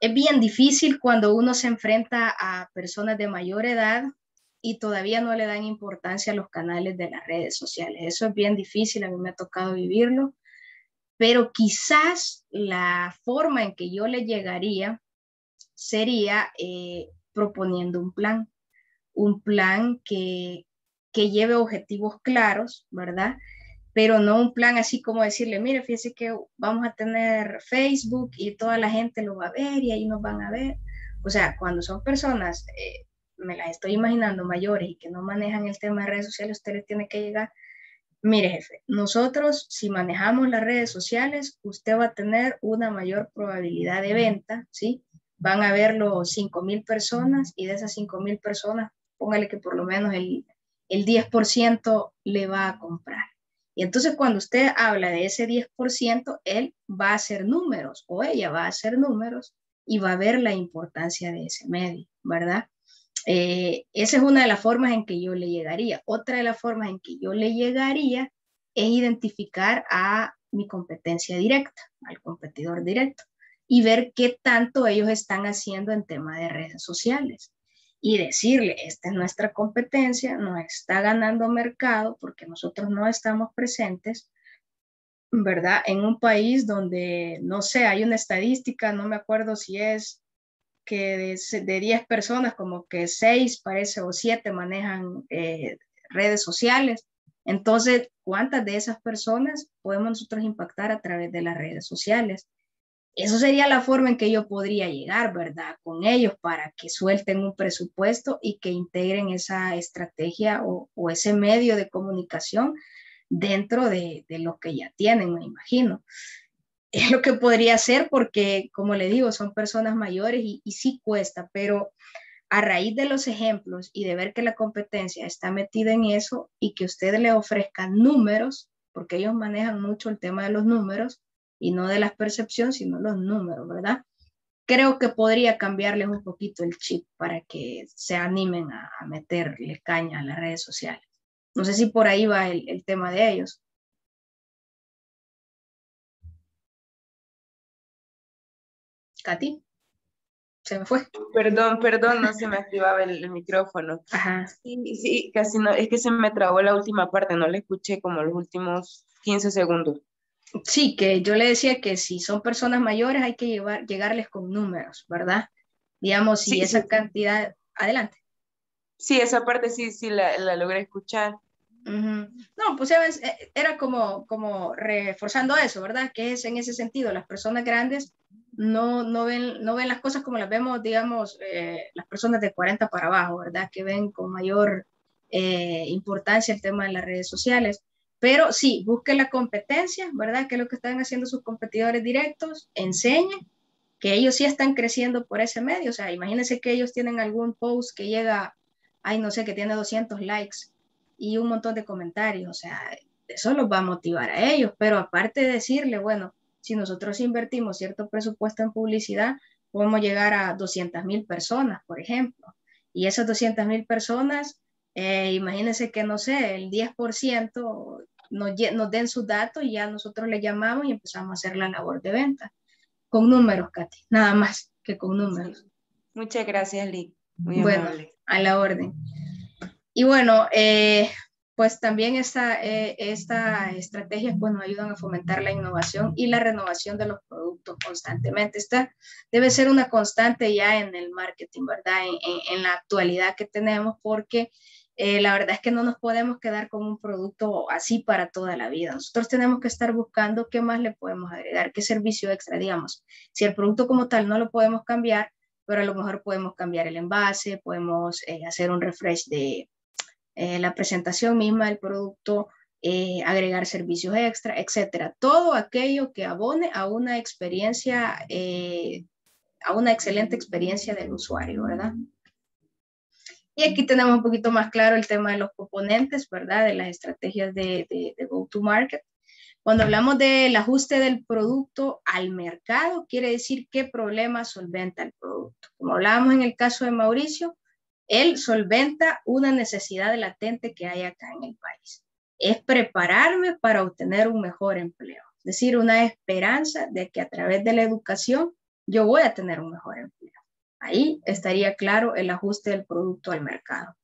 Es bien difícil cuando uno se enfrenta a personas de mayor edad y todavía no le dan importancia a los canales de las redes sociales. Eso es bien difícil, a mí me ha tocado vivirlo, pero quizás la forma en que yo le llegaría sería eh, proponiendo un plan, un plan que, que lleve objetivos claros, ¿verdad? Pero no un plan así como decirle, mire, fíjese que vamos a tener Facebook y toda la gente lo va a ver y ahí nos van a ver. O sea, cuando son personas, eh, me las estoy imaginando mayores y que no manejan el tema de redes sociales, usted les tiene que llegar, mire jefe, nosotros si manejamos las redes sociales, usted va a tener una mayor probabilidad de venta, ¿sí? Van a verlo cinco mil personas y de esas cinco mil personas, póngale que por lo menos el, el diez por ciento le va a comprar. Y entonces cuando usted habla de ese diez por ciento, él va a hacer números o ella va a hacer números y va a ver la importancia de ese medio, ¿verdad? Eh, esa es una de las formas en que yo le llegaría. Otra de las formas en que yo le llegaría es identificar a mi competencia directa, al competidor directo, y ver qué tanto ellos están haciendo en tema de redes sociales. Y decirle, esta es nuestra competencia, nos está ganando mercado porque nosotros no estamos presentes, ¿verdad? En un país donde, no sé, hay una estadística, no me acuerdo si es que de, de diez personas, como que seis parece o siete manejan eh, redes sociales. Entonces, ¿cuántas de esas personas podemos nosotros impactar a través de las redes sociales? Eso sería la forma en que yo podría llegar, ¿verdad? Con ellos para que suelten un presupuesto y que integren esa estrategia o, o ese medio de comunicación dentro de, de lo que ya tienen, me imagino. Es lo que podría hacer porque, como le digo, son personas mayores y, y sí cuesta, pero a raíz de los ejemplos y de ver que la competencia está metida en eso y que usted le ofrezca números, porque ellos manejan mucho el tema de los números, y no de las percepciones, sino los números, ¿verdad? Creo que podría cambiarles un poquito el chip para que se animen a, a meterle caña a las redes sociales. No sé si por ahí va el, el tema de ellos. ¿Katy? ¿Se me fue? Perdón, perdón, no se me activaba el, el micrófono. Ajá. Sí, sí, casi no, es que se me trabó la última parte, no la escuché como los últimos quince segundos. Sí, que yo le decía que si son personas mayores hay que llevar, llegarles con números, ¿verdad? Digamos, si sí, esa sí. cantidad... Adelante. Sí, esa parte sí, sí la, la logré escuchar. Uh-huh. No, pues era como, como reforzando eso, ¿verdad? Que es en ese sentido, las personas grandes no, no, ven, no ven las cosas como las vemos, digamos, eh, las personas de cuarenta para abajo, ¿verdad? Que ven con mayor eh, importancia el tema de las redes sociales. Pero sí, busque la competencia, ¿verdad? Que es lo que están haciendo sus competidores directos, enseñe que ellos sí están creciendo por ese medio. O sea, imagínense que ellos tienen algún post que llega, ay, no sé, que tiene doscientos likes y un montón de comentarios. O sea, eso los va a motivar a ellos. Pero aparte de decirle, bueno, si nosotros invertimos cierto presupuesto en publicidad, podemos llegar a doscientas mil personas, por ejemplo. Y esas doscientas mil personas, eh, imagínense que, no sé, el diez por ciento... Nos, nos den sus datos y ya nosotros le llamamos y empezamos a hacer la labor de venta. Con números, Katy, nada más que con números. Muchas gracias, Liz. Bueno, amable. A la orden. Y bueno, eh, pues también esta, eh, esta estrategia pues, nos ayudan a fomentar la innovación y la renovación de los productos constantemente. Esta debe ser una constante ya en el marketing, ¿verdad? En, en, en la actualidad que tenemos porque... Eh, la verdad es que no nos podemos quedar con un producto así para toda la vida. Nosotros tenemos que estar buscando qué más le podemos agregar, qué servicio extra, digamos. Si el producto como tal no lo podemos cambiar, pero a lo mejor podemos cambiar el envase, podemos eh, hacer un refresh de eh, la presentación misma del producto, eh, agregar servicios extra, etcétera. Todo aquello que abone a una experiencia, eh, a una excelente experiencia del usuario, ¿verdad? Y aquí tenemos un poquito más claro el tema de los componentes, ¿verdad? De las estrategias de, de, de Go-to-Market. Cuando hablamos del ajuste del producto al mercado, quiere decir qué problema solventa el producto. Como hablábamos en el caso de Mauricio, él solventa una necesidad latente que hay acá en el país. Es prepararme para obtener un mejor empleo. Es decir, una esperanza de que a través de la educación yo voy a tener un mejor empleo. Ahí estaría claro el ajuste del producto al mercado.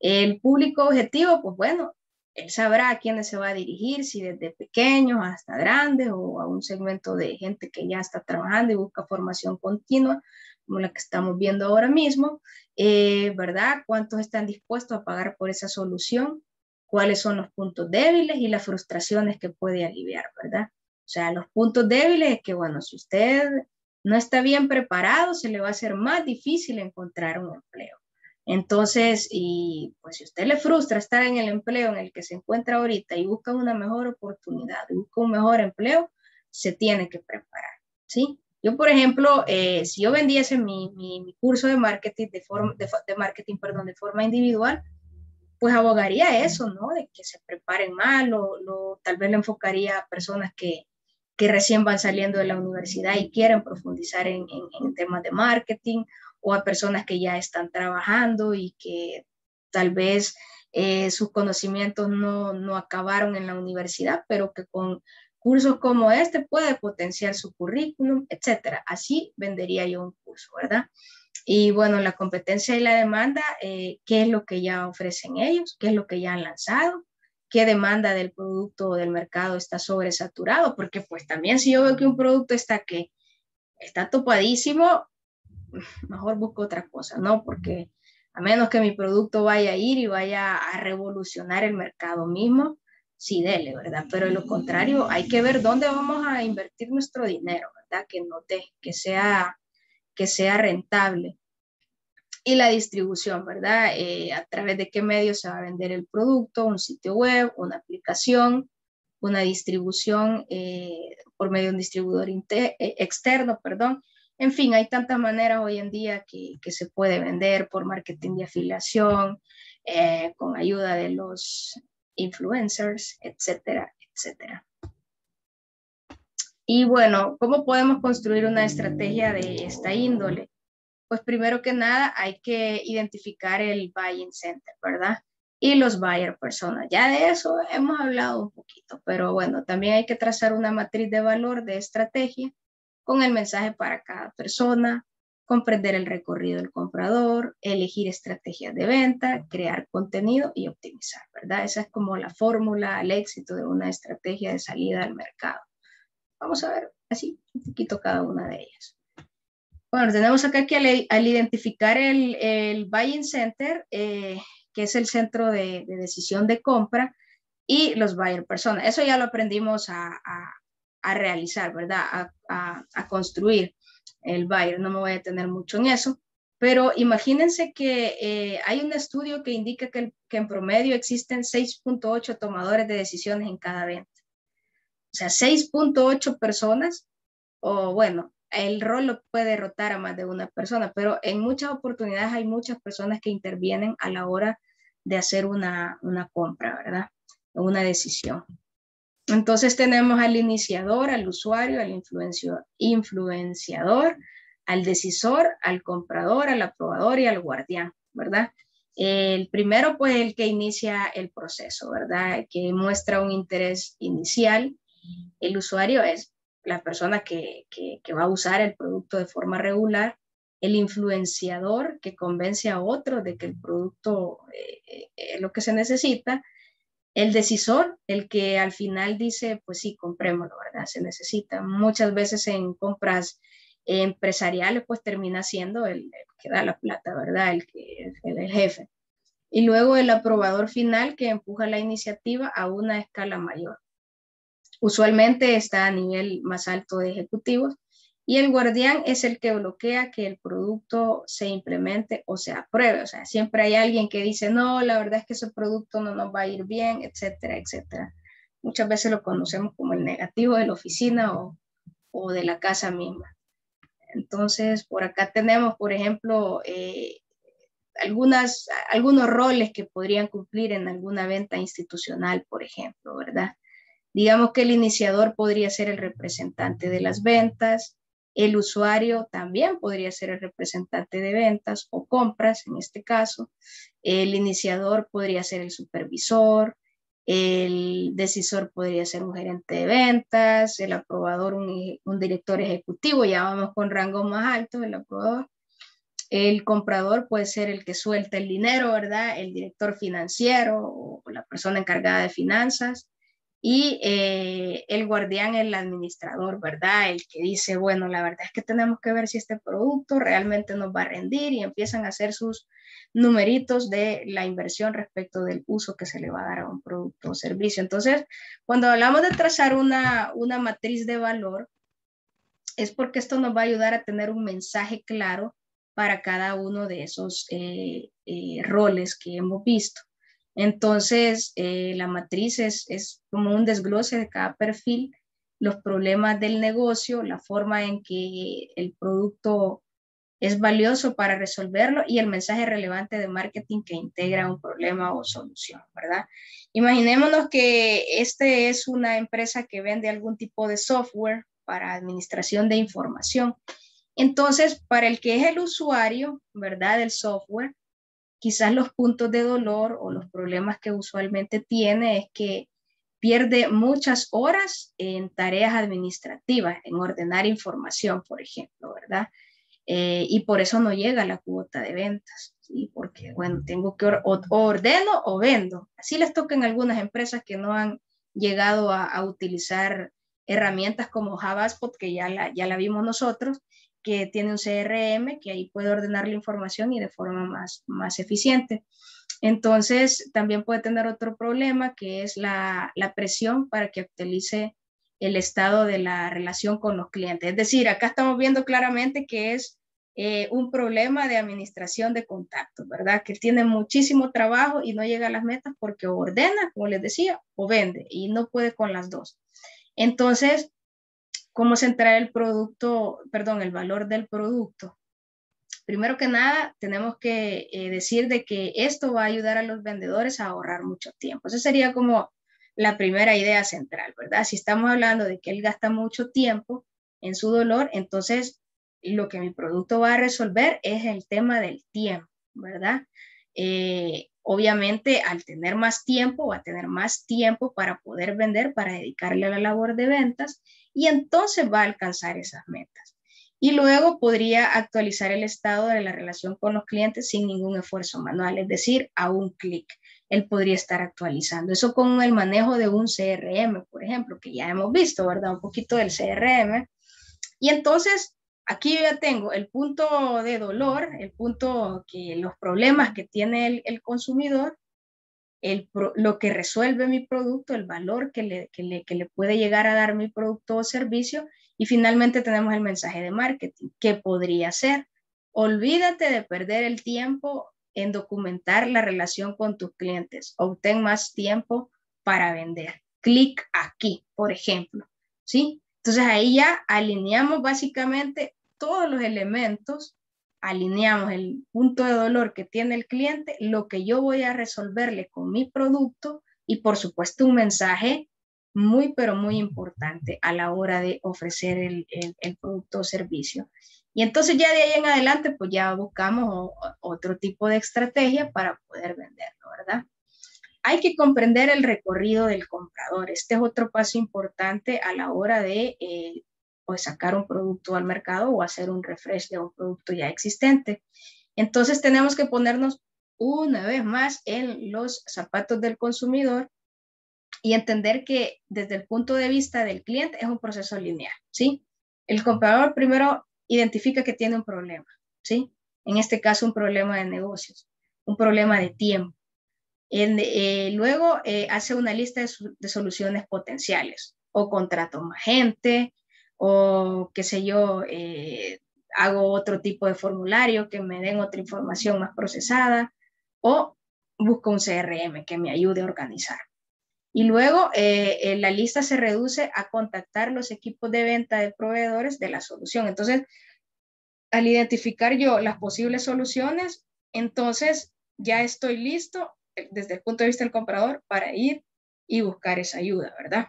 El público objetivo, pues bueno, él sabrá a quiénes se va a dirigir, si desde pequeños hasta grandes o a un segmento de gente que ya está trabajando y busca formación continua, como la que estamos viendo ahora mismo, eh, ¿verdad? ¿Cuántos están dispuestos a pagar por esa solución? ¿Cuáles son los puntos débiles y las frustraciones que puede aliviar, ¿verdad? O sea, los puntos débiles es que, bueno, si usted no está bien preparado, se le va a hacer más difícil encontrar un empleo. Entonces, y pues si usted le frustra estar en el empleo en el que se encuentra ahorita y busca una mejor oportunidad, busca un mejor empleo, se tiene que preparar, ¿sí? Yo, por ejemplo, eh, si yo vendiese mi, mi, mi curso de marketing, de, forma, de, de marketing perdón, de forma individual, pues abogaría a eso, ¿no? De que se preparen más, lo, lo, tal vez lo enfocaría a personas que, que recién van saliendo de la universidad y quieren profundizar en, en, en temas de marketing, o a personas que ya están trabajando y que tal vez eh, sus conocimientos no, no acabaron en la universidad, pero que con cursos como este puede potenciar su currículum, etcétera. Así vendería yo un curso, ¿verdad? Y bueno, la competencia y la demanda, eh, ¿qué es lo que ya ofrecen ellos? ¿Qué es lo que ya han lanzado? ¿Qué demanda del producto o del mercado está sobresaturado? Porque pues también si yo veo que un producto está, que está topadísimo, mejor busco otra cosa, ¿no? Porque a menos que mi producto vaya a ir y vaya a revolucionar el mercado mismo, sí, dele, ¿verdad? Pero de lo contrario, hay que ver dónde vamos a invertir nuestro dinero, ¿verdad? Que note, que sea, que sea rentable. Y la distribución, ¿verdad? Eh, a través de qué medios se va a vender el producto, un sitio web, una aplicación, una distribución eh, por medio de un distribuidor inter, eh, externo, perdón. En fin, hay tantas maneras hoy en día que, que se puede vender por marketing de afiliación, eh, con ayuda de los influencers, etcétera, etcétera. Y bueno, ¿cómo podemos construir una estrategia de esta índole? Pues primero que nada hay que identificar el buying center, ¿verdad? Y los buyer personas. Ya de eso hemos hablado un poquito, pero bueno, también hay que trazar una matriz de valor de estrategia con el mensaje para cada persona, comprender el recorrido del comprador, elegir estrategias de venta, crear contenido y optimizar, ¿verdad? Esa es como la fórmula al éxito de una estrategia de salida al mercado. Vamos a ver así un poquito cada una de ellas. Bueno, tenemos acá que al, al identificar el, el buying center, eh, que es el centro de, de decisión de compra, y los buyer personas. Eso ya lo aprendimos a, a a realizar, ¿verdad? A, a, a construir el buyer. No me voy a detener mucho en eso, pero imagínense que eh, hay un estudio que indica que, el, que en promedio existen seis punto ocho tomadores de decisiones en cada venta. O sea, seis punto ocho personas, o bueno, el rol lo puede rotar a más de una persona, pero en muchas oportunidades hay muchas personas que intervienen a la hora de hacer una, una compra, ¿verdad? Una decisión. Entonces tenemos al iniciador, al usuario, al influenciador, al decisor, al comprador, al aprobador y al guardián, ¿verdad? El primero, pues, el que inicia el proceso, ¿verdad? Que muestra un interés inicial. El usuario es la persona que, que, que va a usar el producto de forma regular. El influenciador, que convence a otro de que el producto eh, es lo que se necesita. El decisor, el que al final dice, pues sí, comprémoslo, ¿verdad? Se necesita. Muchas veces en compras empresariales, pues termina siendo el, el que da la plata, ¿verdad? El, que, el, el jefe. Y luego el aprobador final, que empuja la iniciativa a una escala mayor. Usualmente está a nivel más alto de ejecutivos. Y el guardián es el que bloquea que el producto se implemente o se apruebe. O sea, siempre hay alguien que dice, no, la verdad es que ese producto no nos va a ir bien, etcétera, etcétera. Muchas veces lo conocemos como el negativo de la oficina o, o de la casa misma. Entonces, por acá tenemos, por ejemplo, eh, algunas, algunos roles que podrían cumplir en alguna venta institucional, por ejemplo, ¿verdad? Digamos que el iniciador podría ser el representante de las ventas, el usuario también podría ser el representante de ventas o compras, en este caso. El iniciador podría ser el supervisor, el decisor podría ser un gerente de ventas, el aprobador un, un director ejecutivo, ya vamos con rangos más altos, el aprobador. El comprador puede ser el que suelta el dinero, ¿verdad? El director financiero o la persona encargada de finanzas. Y eh, el guardián, el administrador, ¿verdad? El que dice, bueno, la verdad es que tenemos que ver si este producto realmente nos va a rendir, y empiezan a hacer sus numeritos de la inversión respecto del uso que se le va a dar a un producto o servicio. Entonces, cuando hablamos de trazar una, una matriz de valor, es porque esto nos va a ayudar a tener un mensaje claro para cada uno de esos eh, eh, roles que hemos visto. Entonces, eh, la matriz es, es como un desglose de cada perfil, los problemas del negocio, la forma en que el producto es valioso para resolverlo y el mensaje relevante de marketing que integra un problema o solución, ¿verdad? Imaginémonos que esta es una empresa que vende algún tipo de software para administración de información. Entonces, para el que es el usuario, ¿verdad?, del software, quizás los puntos de dolor o los problemas que usualmente tiene es que pierde muchas horas en tareas administrativas, en ordenar información, por ejemplo, ¿verdad? Eh, y por eso no llega a la cuota de ventas, ¿sí? Porque, bueno, tengo que or o ordeno o vendo. Así les toca en algunas empresas que no han llegado a, a utilizar herramientas como HubSpot, que ya la, ya la vimos nosotros, que tiene un C R M, que ahí puede ordenar la información y de forma más, más eficiente. Entonces, también puede tener otro problema, que es la, la presión para que actualice el estado de la relación con los clientes. Es decir, acá estamos viendo claramente que es eh, un problema de administración de contactos, ¿verdad? Que tiene muchísimo trabajo y no llega a las metas porque o ordena, como les decía, o vende, y no puede con las dos. Entonces, ¿cómo centrar el producto, perdón, el valor del producto? Primero que nada, tenemos que eh, decir de que esto va a ayudar a los vendedores a ahorrar mucho tiempo. Esa sería como la primera idea central, ¿verdad? Si estamos hablando de que él gasta mucho tiempo en su dolor, entonces lo que mi producto va a resolver es el tema del tiempo, ¿verdad? Eh, obviamente, al tener más tiempo, va a tener más tiempo para poder vender, para dedicarle a la labor de ventas, y entonces va a alcanzar esas metas. Y luego podría actualizar el estado de la relación con los clientes sin ningún esfuerzo manual, es decir, a un clic. Él podría estar actualizando. Eso con el manejo de un C R M, por ejemplo, que ya hemos visto, ¿verdad? Un poquito del C R M. Y entonces, aquí yo ya tengo el punto de dolor, el punto que los problemas que tiene el, el consumidor, El, lo que resuelve mi producto, el valor que le, que, le, que le puede llegar a dar mi producto o servicio, y finalmente tenemos el mensaje de marketing. ¿Qué podría ser? Olvídate de perder el tiempo en documentar la relación con tus clientes. Obtén más tiempo para vender. Clic aquí, por ejemplo, ¿sí? Entonces ahí ya alineamos básicamente todos los elementos. Alineamos el punto de dolor que tiene el cliente, lo que yo voy a resolverle con mi producto y, por supuesto, un mensaje muy, pero muy importante a la hora de ofrecer el, el, el producto o servicio. Y entonces ya de ahí en adelante, pues ya buscamos o, otro tipo de estrategia para poder venderlo, ¿verdad? Hay que comprender el recorrido del comprador. Este es otro paso importante a la hora de eh, o sacar un producto al mercado o hacer un refresh de un producto ya existente. Entonces tenemos que ponernos una vez más en los zapatos del consumidor y entender que desde el punto de vista del cliente es un proceso lineal, ¿sí? El comprador primero identifica que tiene un problema, ¿sí? En este caso un problema de negocios, un problema de tiempo. En, eh, luego eh, hace una lista de, de soluciones potenciales, o contrato más gente, o qué sé yo, eh, hago otro tipo de formulario, que me den otra información más procesada, o busco un C R M que me ayude a organizar. Y luego eh, eh, la lista se reduce a contactar los equipos de venta de proveedores de la solución. Entonces, al identificar yo las posibles soluciones, Entonces, ya estoy listo desde el punto de vista del comprador para ir y buscar esa ayuda, ¿verdad?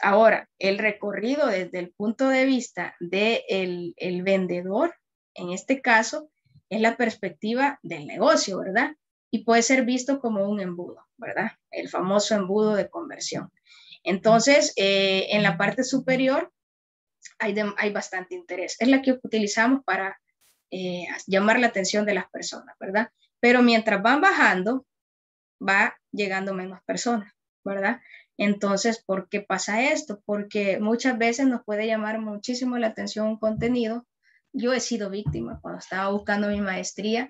Ahora, el recorrido desde el punto de vista del el vendedor, en este caso, es la perspectiva del negocio, ¿verdad? Y puede ser visto como un embudo, ¿verdad? El famoso embudo de conversión. Entonces, eh, en la parte superior hay, de, hay bastante interés. Es la que utilizamos para eh, llamar la atención de las personas, ¿verdad? Pero mientras van bajando, va llegando menos personas, ¿verdad? Entonces, ¿por qué pasa esto? Porque muchas veces nos puede llamar muchísimo la atención un contenido. Yo he sido víctima cuando estaba buscando mi maestría.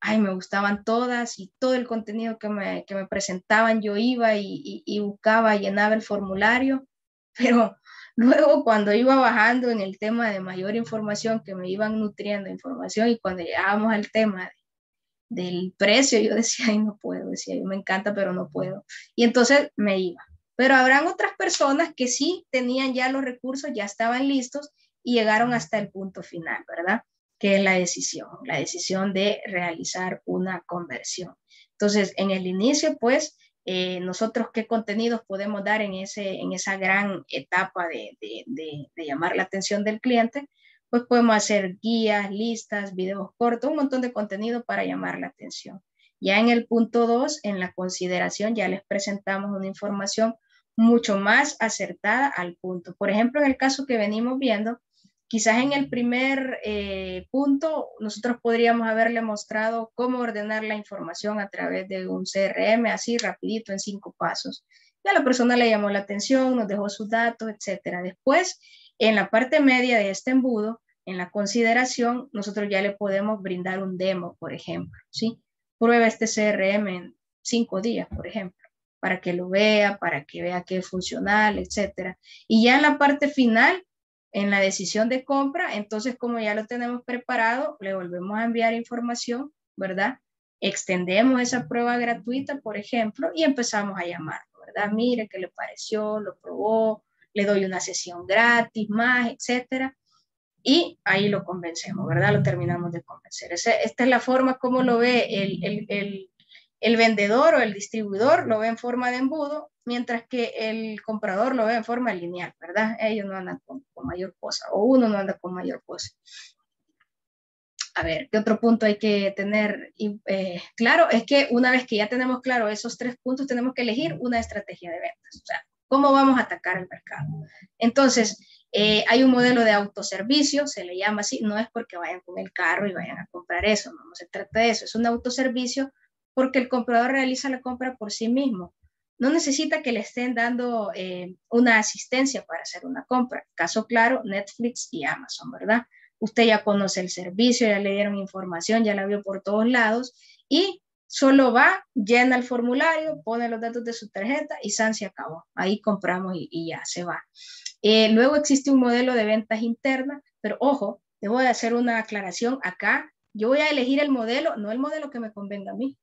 Ay, me gustaban todas y todo el contenido que me, que me presentaban. Yo iba y, y, y buscaba, llenaba el formulario, pero luego cuando iba bajando en el tema de mayor información, que me iban nutriendo información, y cuando llegábamos al tema de, del precio, yo decía, ay, no puedo, decía, yo me encanta, pero no puedo. Y entonces me iba. Pero habrán otras personas que sí tenían ya los recursos, ya estaban listos y llegaron hasta el punto final, ¿verdad? Que es la decisión, la decisión de realizar una conversión. Entonces, en el inicio, pues, eh, nosotros qué contenidos podemos dar en, ese, en esa gran etapa de, de, de, de llamar la atención del cliente. Pues podemos hacer guías, listas, videos cortos, un montón de contenido para llamar la atención. Ya en el punto dos, en la consideración, ya les presentamos una información mucho más acertada al punto. Por ejemplo, en el caso que venimos viendo, quizás en el primer eh, punto nosotros podríamos haberle mostrado cómo ordenar la información a través de un C R M, así rapidito, en cinco pasos. Ya la persona le llamó la atención, nos dejó sus datos, etcétera. Después, en la parte media de este embudo, en la consideración, nosotros ya le podemos brindar un demo, por ejemplo, ¿sí? Prueba este C R M en cinco días, por ejemplo, para que lo vea, para que vea que es funcional, etcétera. Y ya en la parte final, en la decisión de compra, entonces como ya lo tenemos preparado, le volvemos a enviar información, ¿verdad? Extendemos esa prueba gratuita, por ejemplo, y empezamos a llamarlo, ¿verdad? Mire, ¿qué le pareció? ¿Lo probó? Le doy una sesión gratis más, etcétera. Y ahí lo convencemos, ¿verdad? Lo terminamos de convencer. Ese, esta es la forma como lo ve el, el, el, el vendedor o el distribuidor, lo ve en forma de embudo, mientras que el comprador lo ve en forma lineal, ¿verdad? Ellos no andan con, con mayor cosa, o uno no anda con mayor cosa. A ver, ¿qué otro punto hay que tener? Y, eh, claro, es que una vez que ya tenemos claro esos tres puntos, tenemos que elegir una estrategia de ventas, o sea, ¿cómo vamos a atacar el mercado? Entonces, eh, hay un modelo de autoservicio, se le llama así, no es porque vayan con el carro y vayan a comprar eso, no, no se trata de eso, es un autoservicio porque el comprador realiza la compra por sí mismo. No necesita que le estén dando eh, una asistencia para hacer una compra. Caso claro, Netflix y Amazon, ¿verdad? Usted ya conoce el servicio, ya le dieron información, ya la vio por todos lados y solo va, llena el formulario, pone los datos de su tarjeta y san se acabó. Ahí compramos y, y ya se va. Eh, luego existe un modelo de ventas internas, pero ojo, debo de hacer una aclaración acá. Yo voy a elegir el modelo, no el modelo que me convenga a mí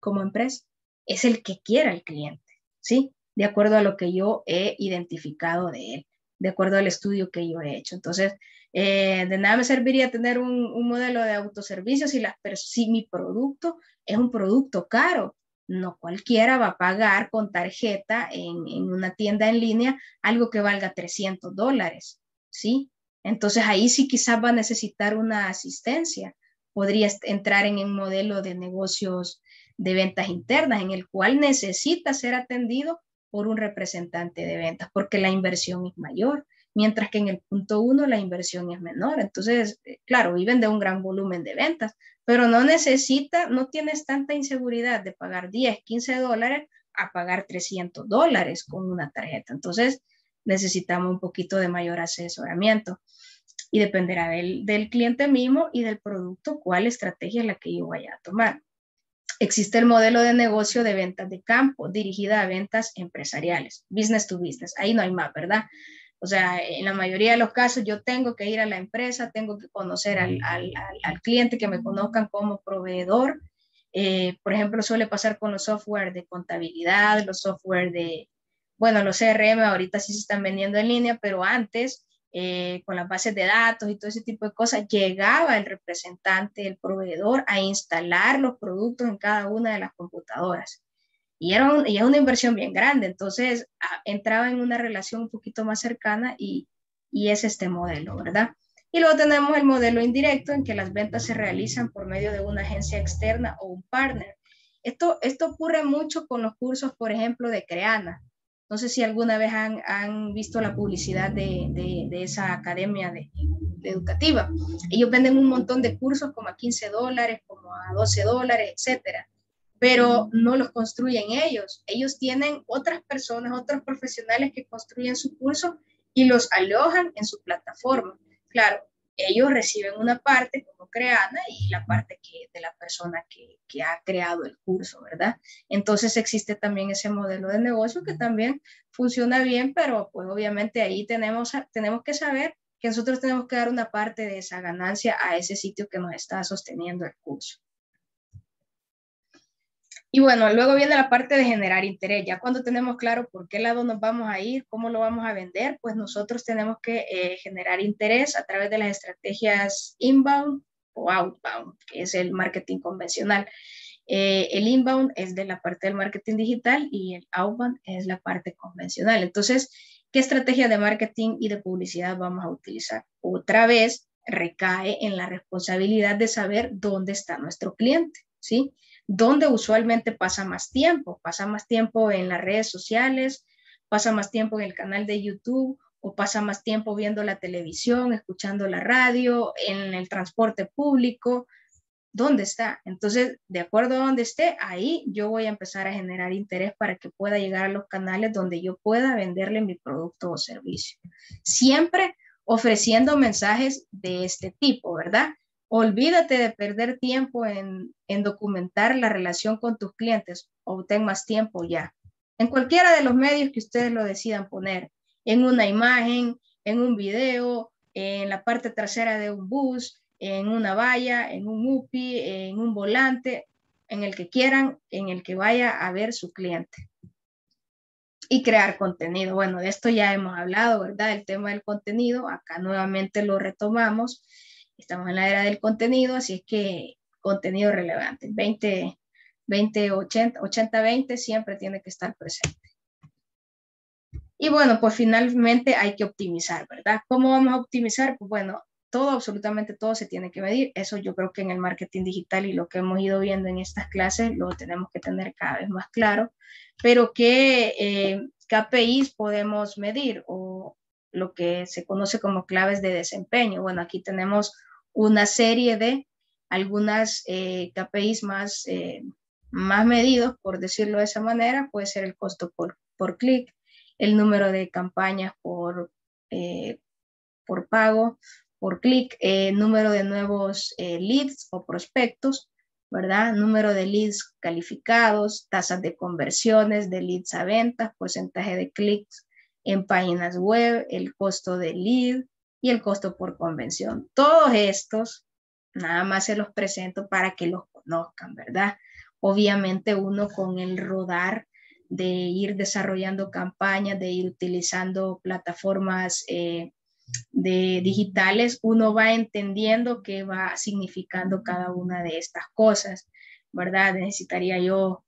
como empresa, es el que quiera el cliente. ¿Sí? De acuerdo a lo que yo he identificado de él, de acuerdo al estudio que yo he hecho. Entonces, eh, de nada me serviría tener un, un modelo de autoservicio si, la, si mi producto es un producto caro. No cualquiera va a pagar con tarjeta en, en una tienda en línea algo que valga trescientos dólares, ¿sí? Entonces, ahí sí quizás va a necesitar una asistencia. Podría entrar en un modelo de negocios de ventas internas, en el cual necesita ser atendido por un representante de ventas, porque la inversión es mayor, mientras que en el punto uno la inversión es menor. Entonces, claro, viven de un gran volumen de ventas, pero no necesita, no tienes tanta inseguridad de pagar diez, quince dólares a pagar trescientos dólares con una tarjeta. Entonces, necesitamos un poquito de mayor asesoramiento y dependerá del, del cliente mismo y del producto cuál estrategia es la que yo vaya a tomar. Existe el modelo de negocio de ventas de campo dirigida a ventas empresariales, business to business. Ahí no hay más, ¿verdad? O sea, en la mayoría de los casos yo tengo que ir a la empresa, tengo que conocer al, al, al, al cliente, que me conozcan como proveedor. Eh, por ejemplo, suele pasar con los software de contabilidad, los software de, bueno, los C R M ahorita sí se están vendiendo en línea, pero antes eh, con las bases de datos y todo ese tipo de cosas, llegaba el representante, el proveedor, a instalar los productos en cada una de las computadoras. Y era un, y era una inversión bien grande, entonces a, entraba en una relación un poquito más cercana y, y es este modelo, ¿verdad? Y luego tenemos el modelo indirecto en que las ventas se realizan por medio de una agencia externa o un partner. Esto, esto ocurre mucho con los cursos, por ejemplo, de CREANA. No sé si alguna vez han, han visto la publicidad de, de, de esa academia de, de educativa. Ellos venden un montón de cursos como a quince dólares, como a doce dólares, etcétera. Pero no los construyen ellos. Ellos tienen otras personas, otros profesionales que construyen su curso y los alojan en su plataforma. Claro, ellos reciben una parte como CREANA y la parte que, de la persona que, que ha creado el curso, ¿verdad? Entonces existe también ese modelo de negocio que también funciona bien, pero pues obviamente ahí tenemos, tenemos que saber que nosotros tenemos que dar una parte de esa ganancia a ese sitio que nos está sosteniendo el curso. Y bueno, luego viene la parte de generar interés. Ya cuando tenemos claro por qué lado nos vamos a ir, cómo lo vamos a vender, pues nosotros tenemos que eh, generar interés a través de las estrategias inbound o outbound, que es el marketing convencional. Eh, el inbound es de la parte del marketing digital y el outbound es la parte convencional. Entonces, ¿qué estrategia de marketing y de publicidad vamos a utilizar? Otra vez, recae en la responsabilidad de saber dónde está nuestro cliente, ¿sí? Donde usualmente pasa más tiempo, pasa más tiempo en las redes sociales, pasa más tiempo en el canal de YouTube o pasa más tiempo viendo la televisión, escuchando la radio, en el transporte público, ¿dónde está? Entonces, de acuerdo a donde esté, ahí yo voy a empezar a generar interés para que pueda llegar a los canales donde yo pueda venderle mi producto o servicio. Siempre ofreciendo mensajes de este tipo, ¿verdad? Olvídate de perder tiempo en, en documentar la relación con tus clientes. Obtén más tiempo ya. En cualquiera de los medios que ustedes lo decidan poner. En una imagen, en un video, en la parte trasera de un bus, en una valla, en un U P I, en un volante, en el que quieran, en el que vaya a ver su cliente. Y crear contenido. Bueno, de esto ya hemos hablado, ¿verdad? El tema del contenido. Acá nuevamente lo retomamos. Estamos en la era del contenido, así es que contenido relevante. veinte, veinte, ochenta, ochenta, veinte siempre tiene que estar presente. Y bueno, pues finalmente hay que optimizar, ¿verdad? ¿Cómo vamos a optimizar? Pues bueno, todo, absolutamente todo se tiene que medir. Eso yo creo que en el marketing digital y lo que hemos ido viendo en estas clases lo tenemos que tener cada vez más claro. Pero ¿qué eh, K P Is podemos medir? O lo que se conoce como claves de desempeño. Bueno, aquí tenemos una serie de algunas eh, K P Is más, eh, más medidos, por decirlo de esa manera. Puede ser el costo por, por clic, el número de campañas por, eh, por pago, por clic, eh, número de nuevos eh, leads o prospectos, ¿verdad? Número de leads calificados, tasas de conversiones, de leads a ventas, porcentaje de clics en páginas web, el costo de lead y el costo por convención. Todos estos, nada más se los presento para que los conozcan, ¿verdad? Obviamente uno con el rodar de ir desarrollando campañas, de ir utilizando plataformas eh, de digitales, uno va entendiendo qué va significando cada una de estas cosas, ¿verdad? Necesitaría yo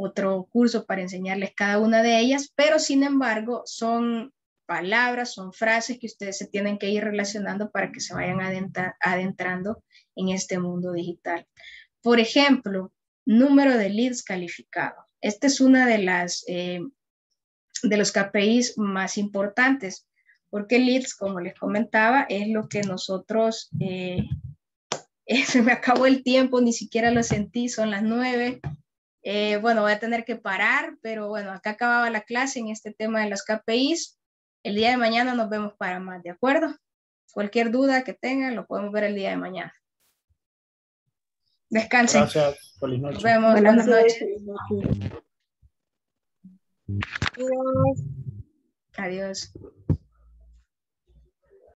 otro curso para enseñarles cada una de ellas, pero sin embargo son palabras, son frases que ustedes se tienen que ir relacionando para que se vayan adentra, adentrando en este mundo digital. Por ejemplo, número de leads calificados. Este es una de las eh, de los K P Is más importantes, porque leads, como les comentaba, es lo que nosotros eh, eh, se me acabó el tiempo, ni siquiera lo sentí, son las nueve. Eh, bueno, voy a tener que parar, pero bueno, acá acababa la clase en este tema de las K P Is. El día de mañana nos vemos para más, ¿de acuerdo? Cualquier duda que tengan, lo podemos ver el día de mañana. Descansen. Gracias, feliz noche. Nos vemos, buenas, buenas noches. noches. Adiós. Adiós.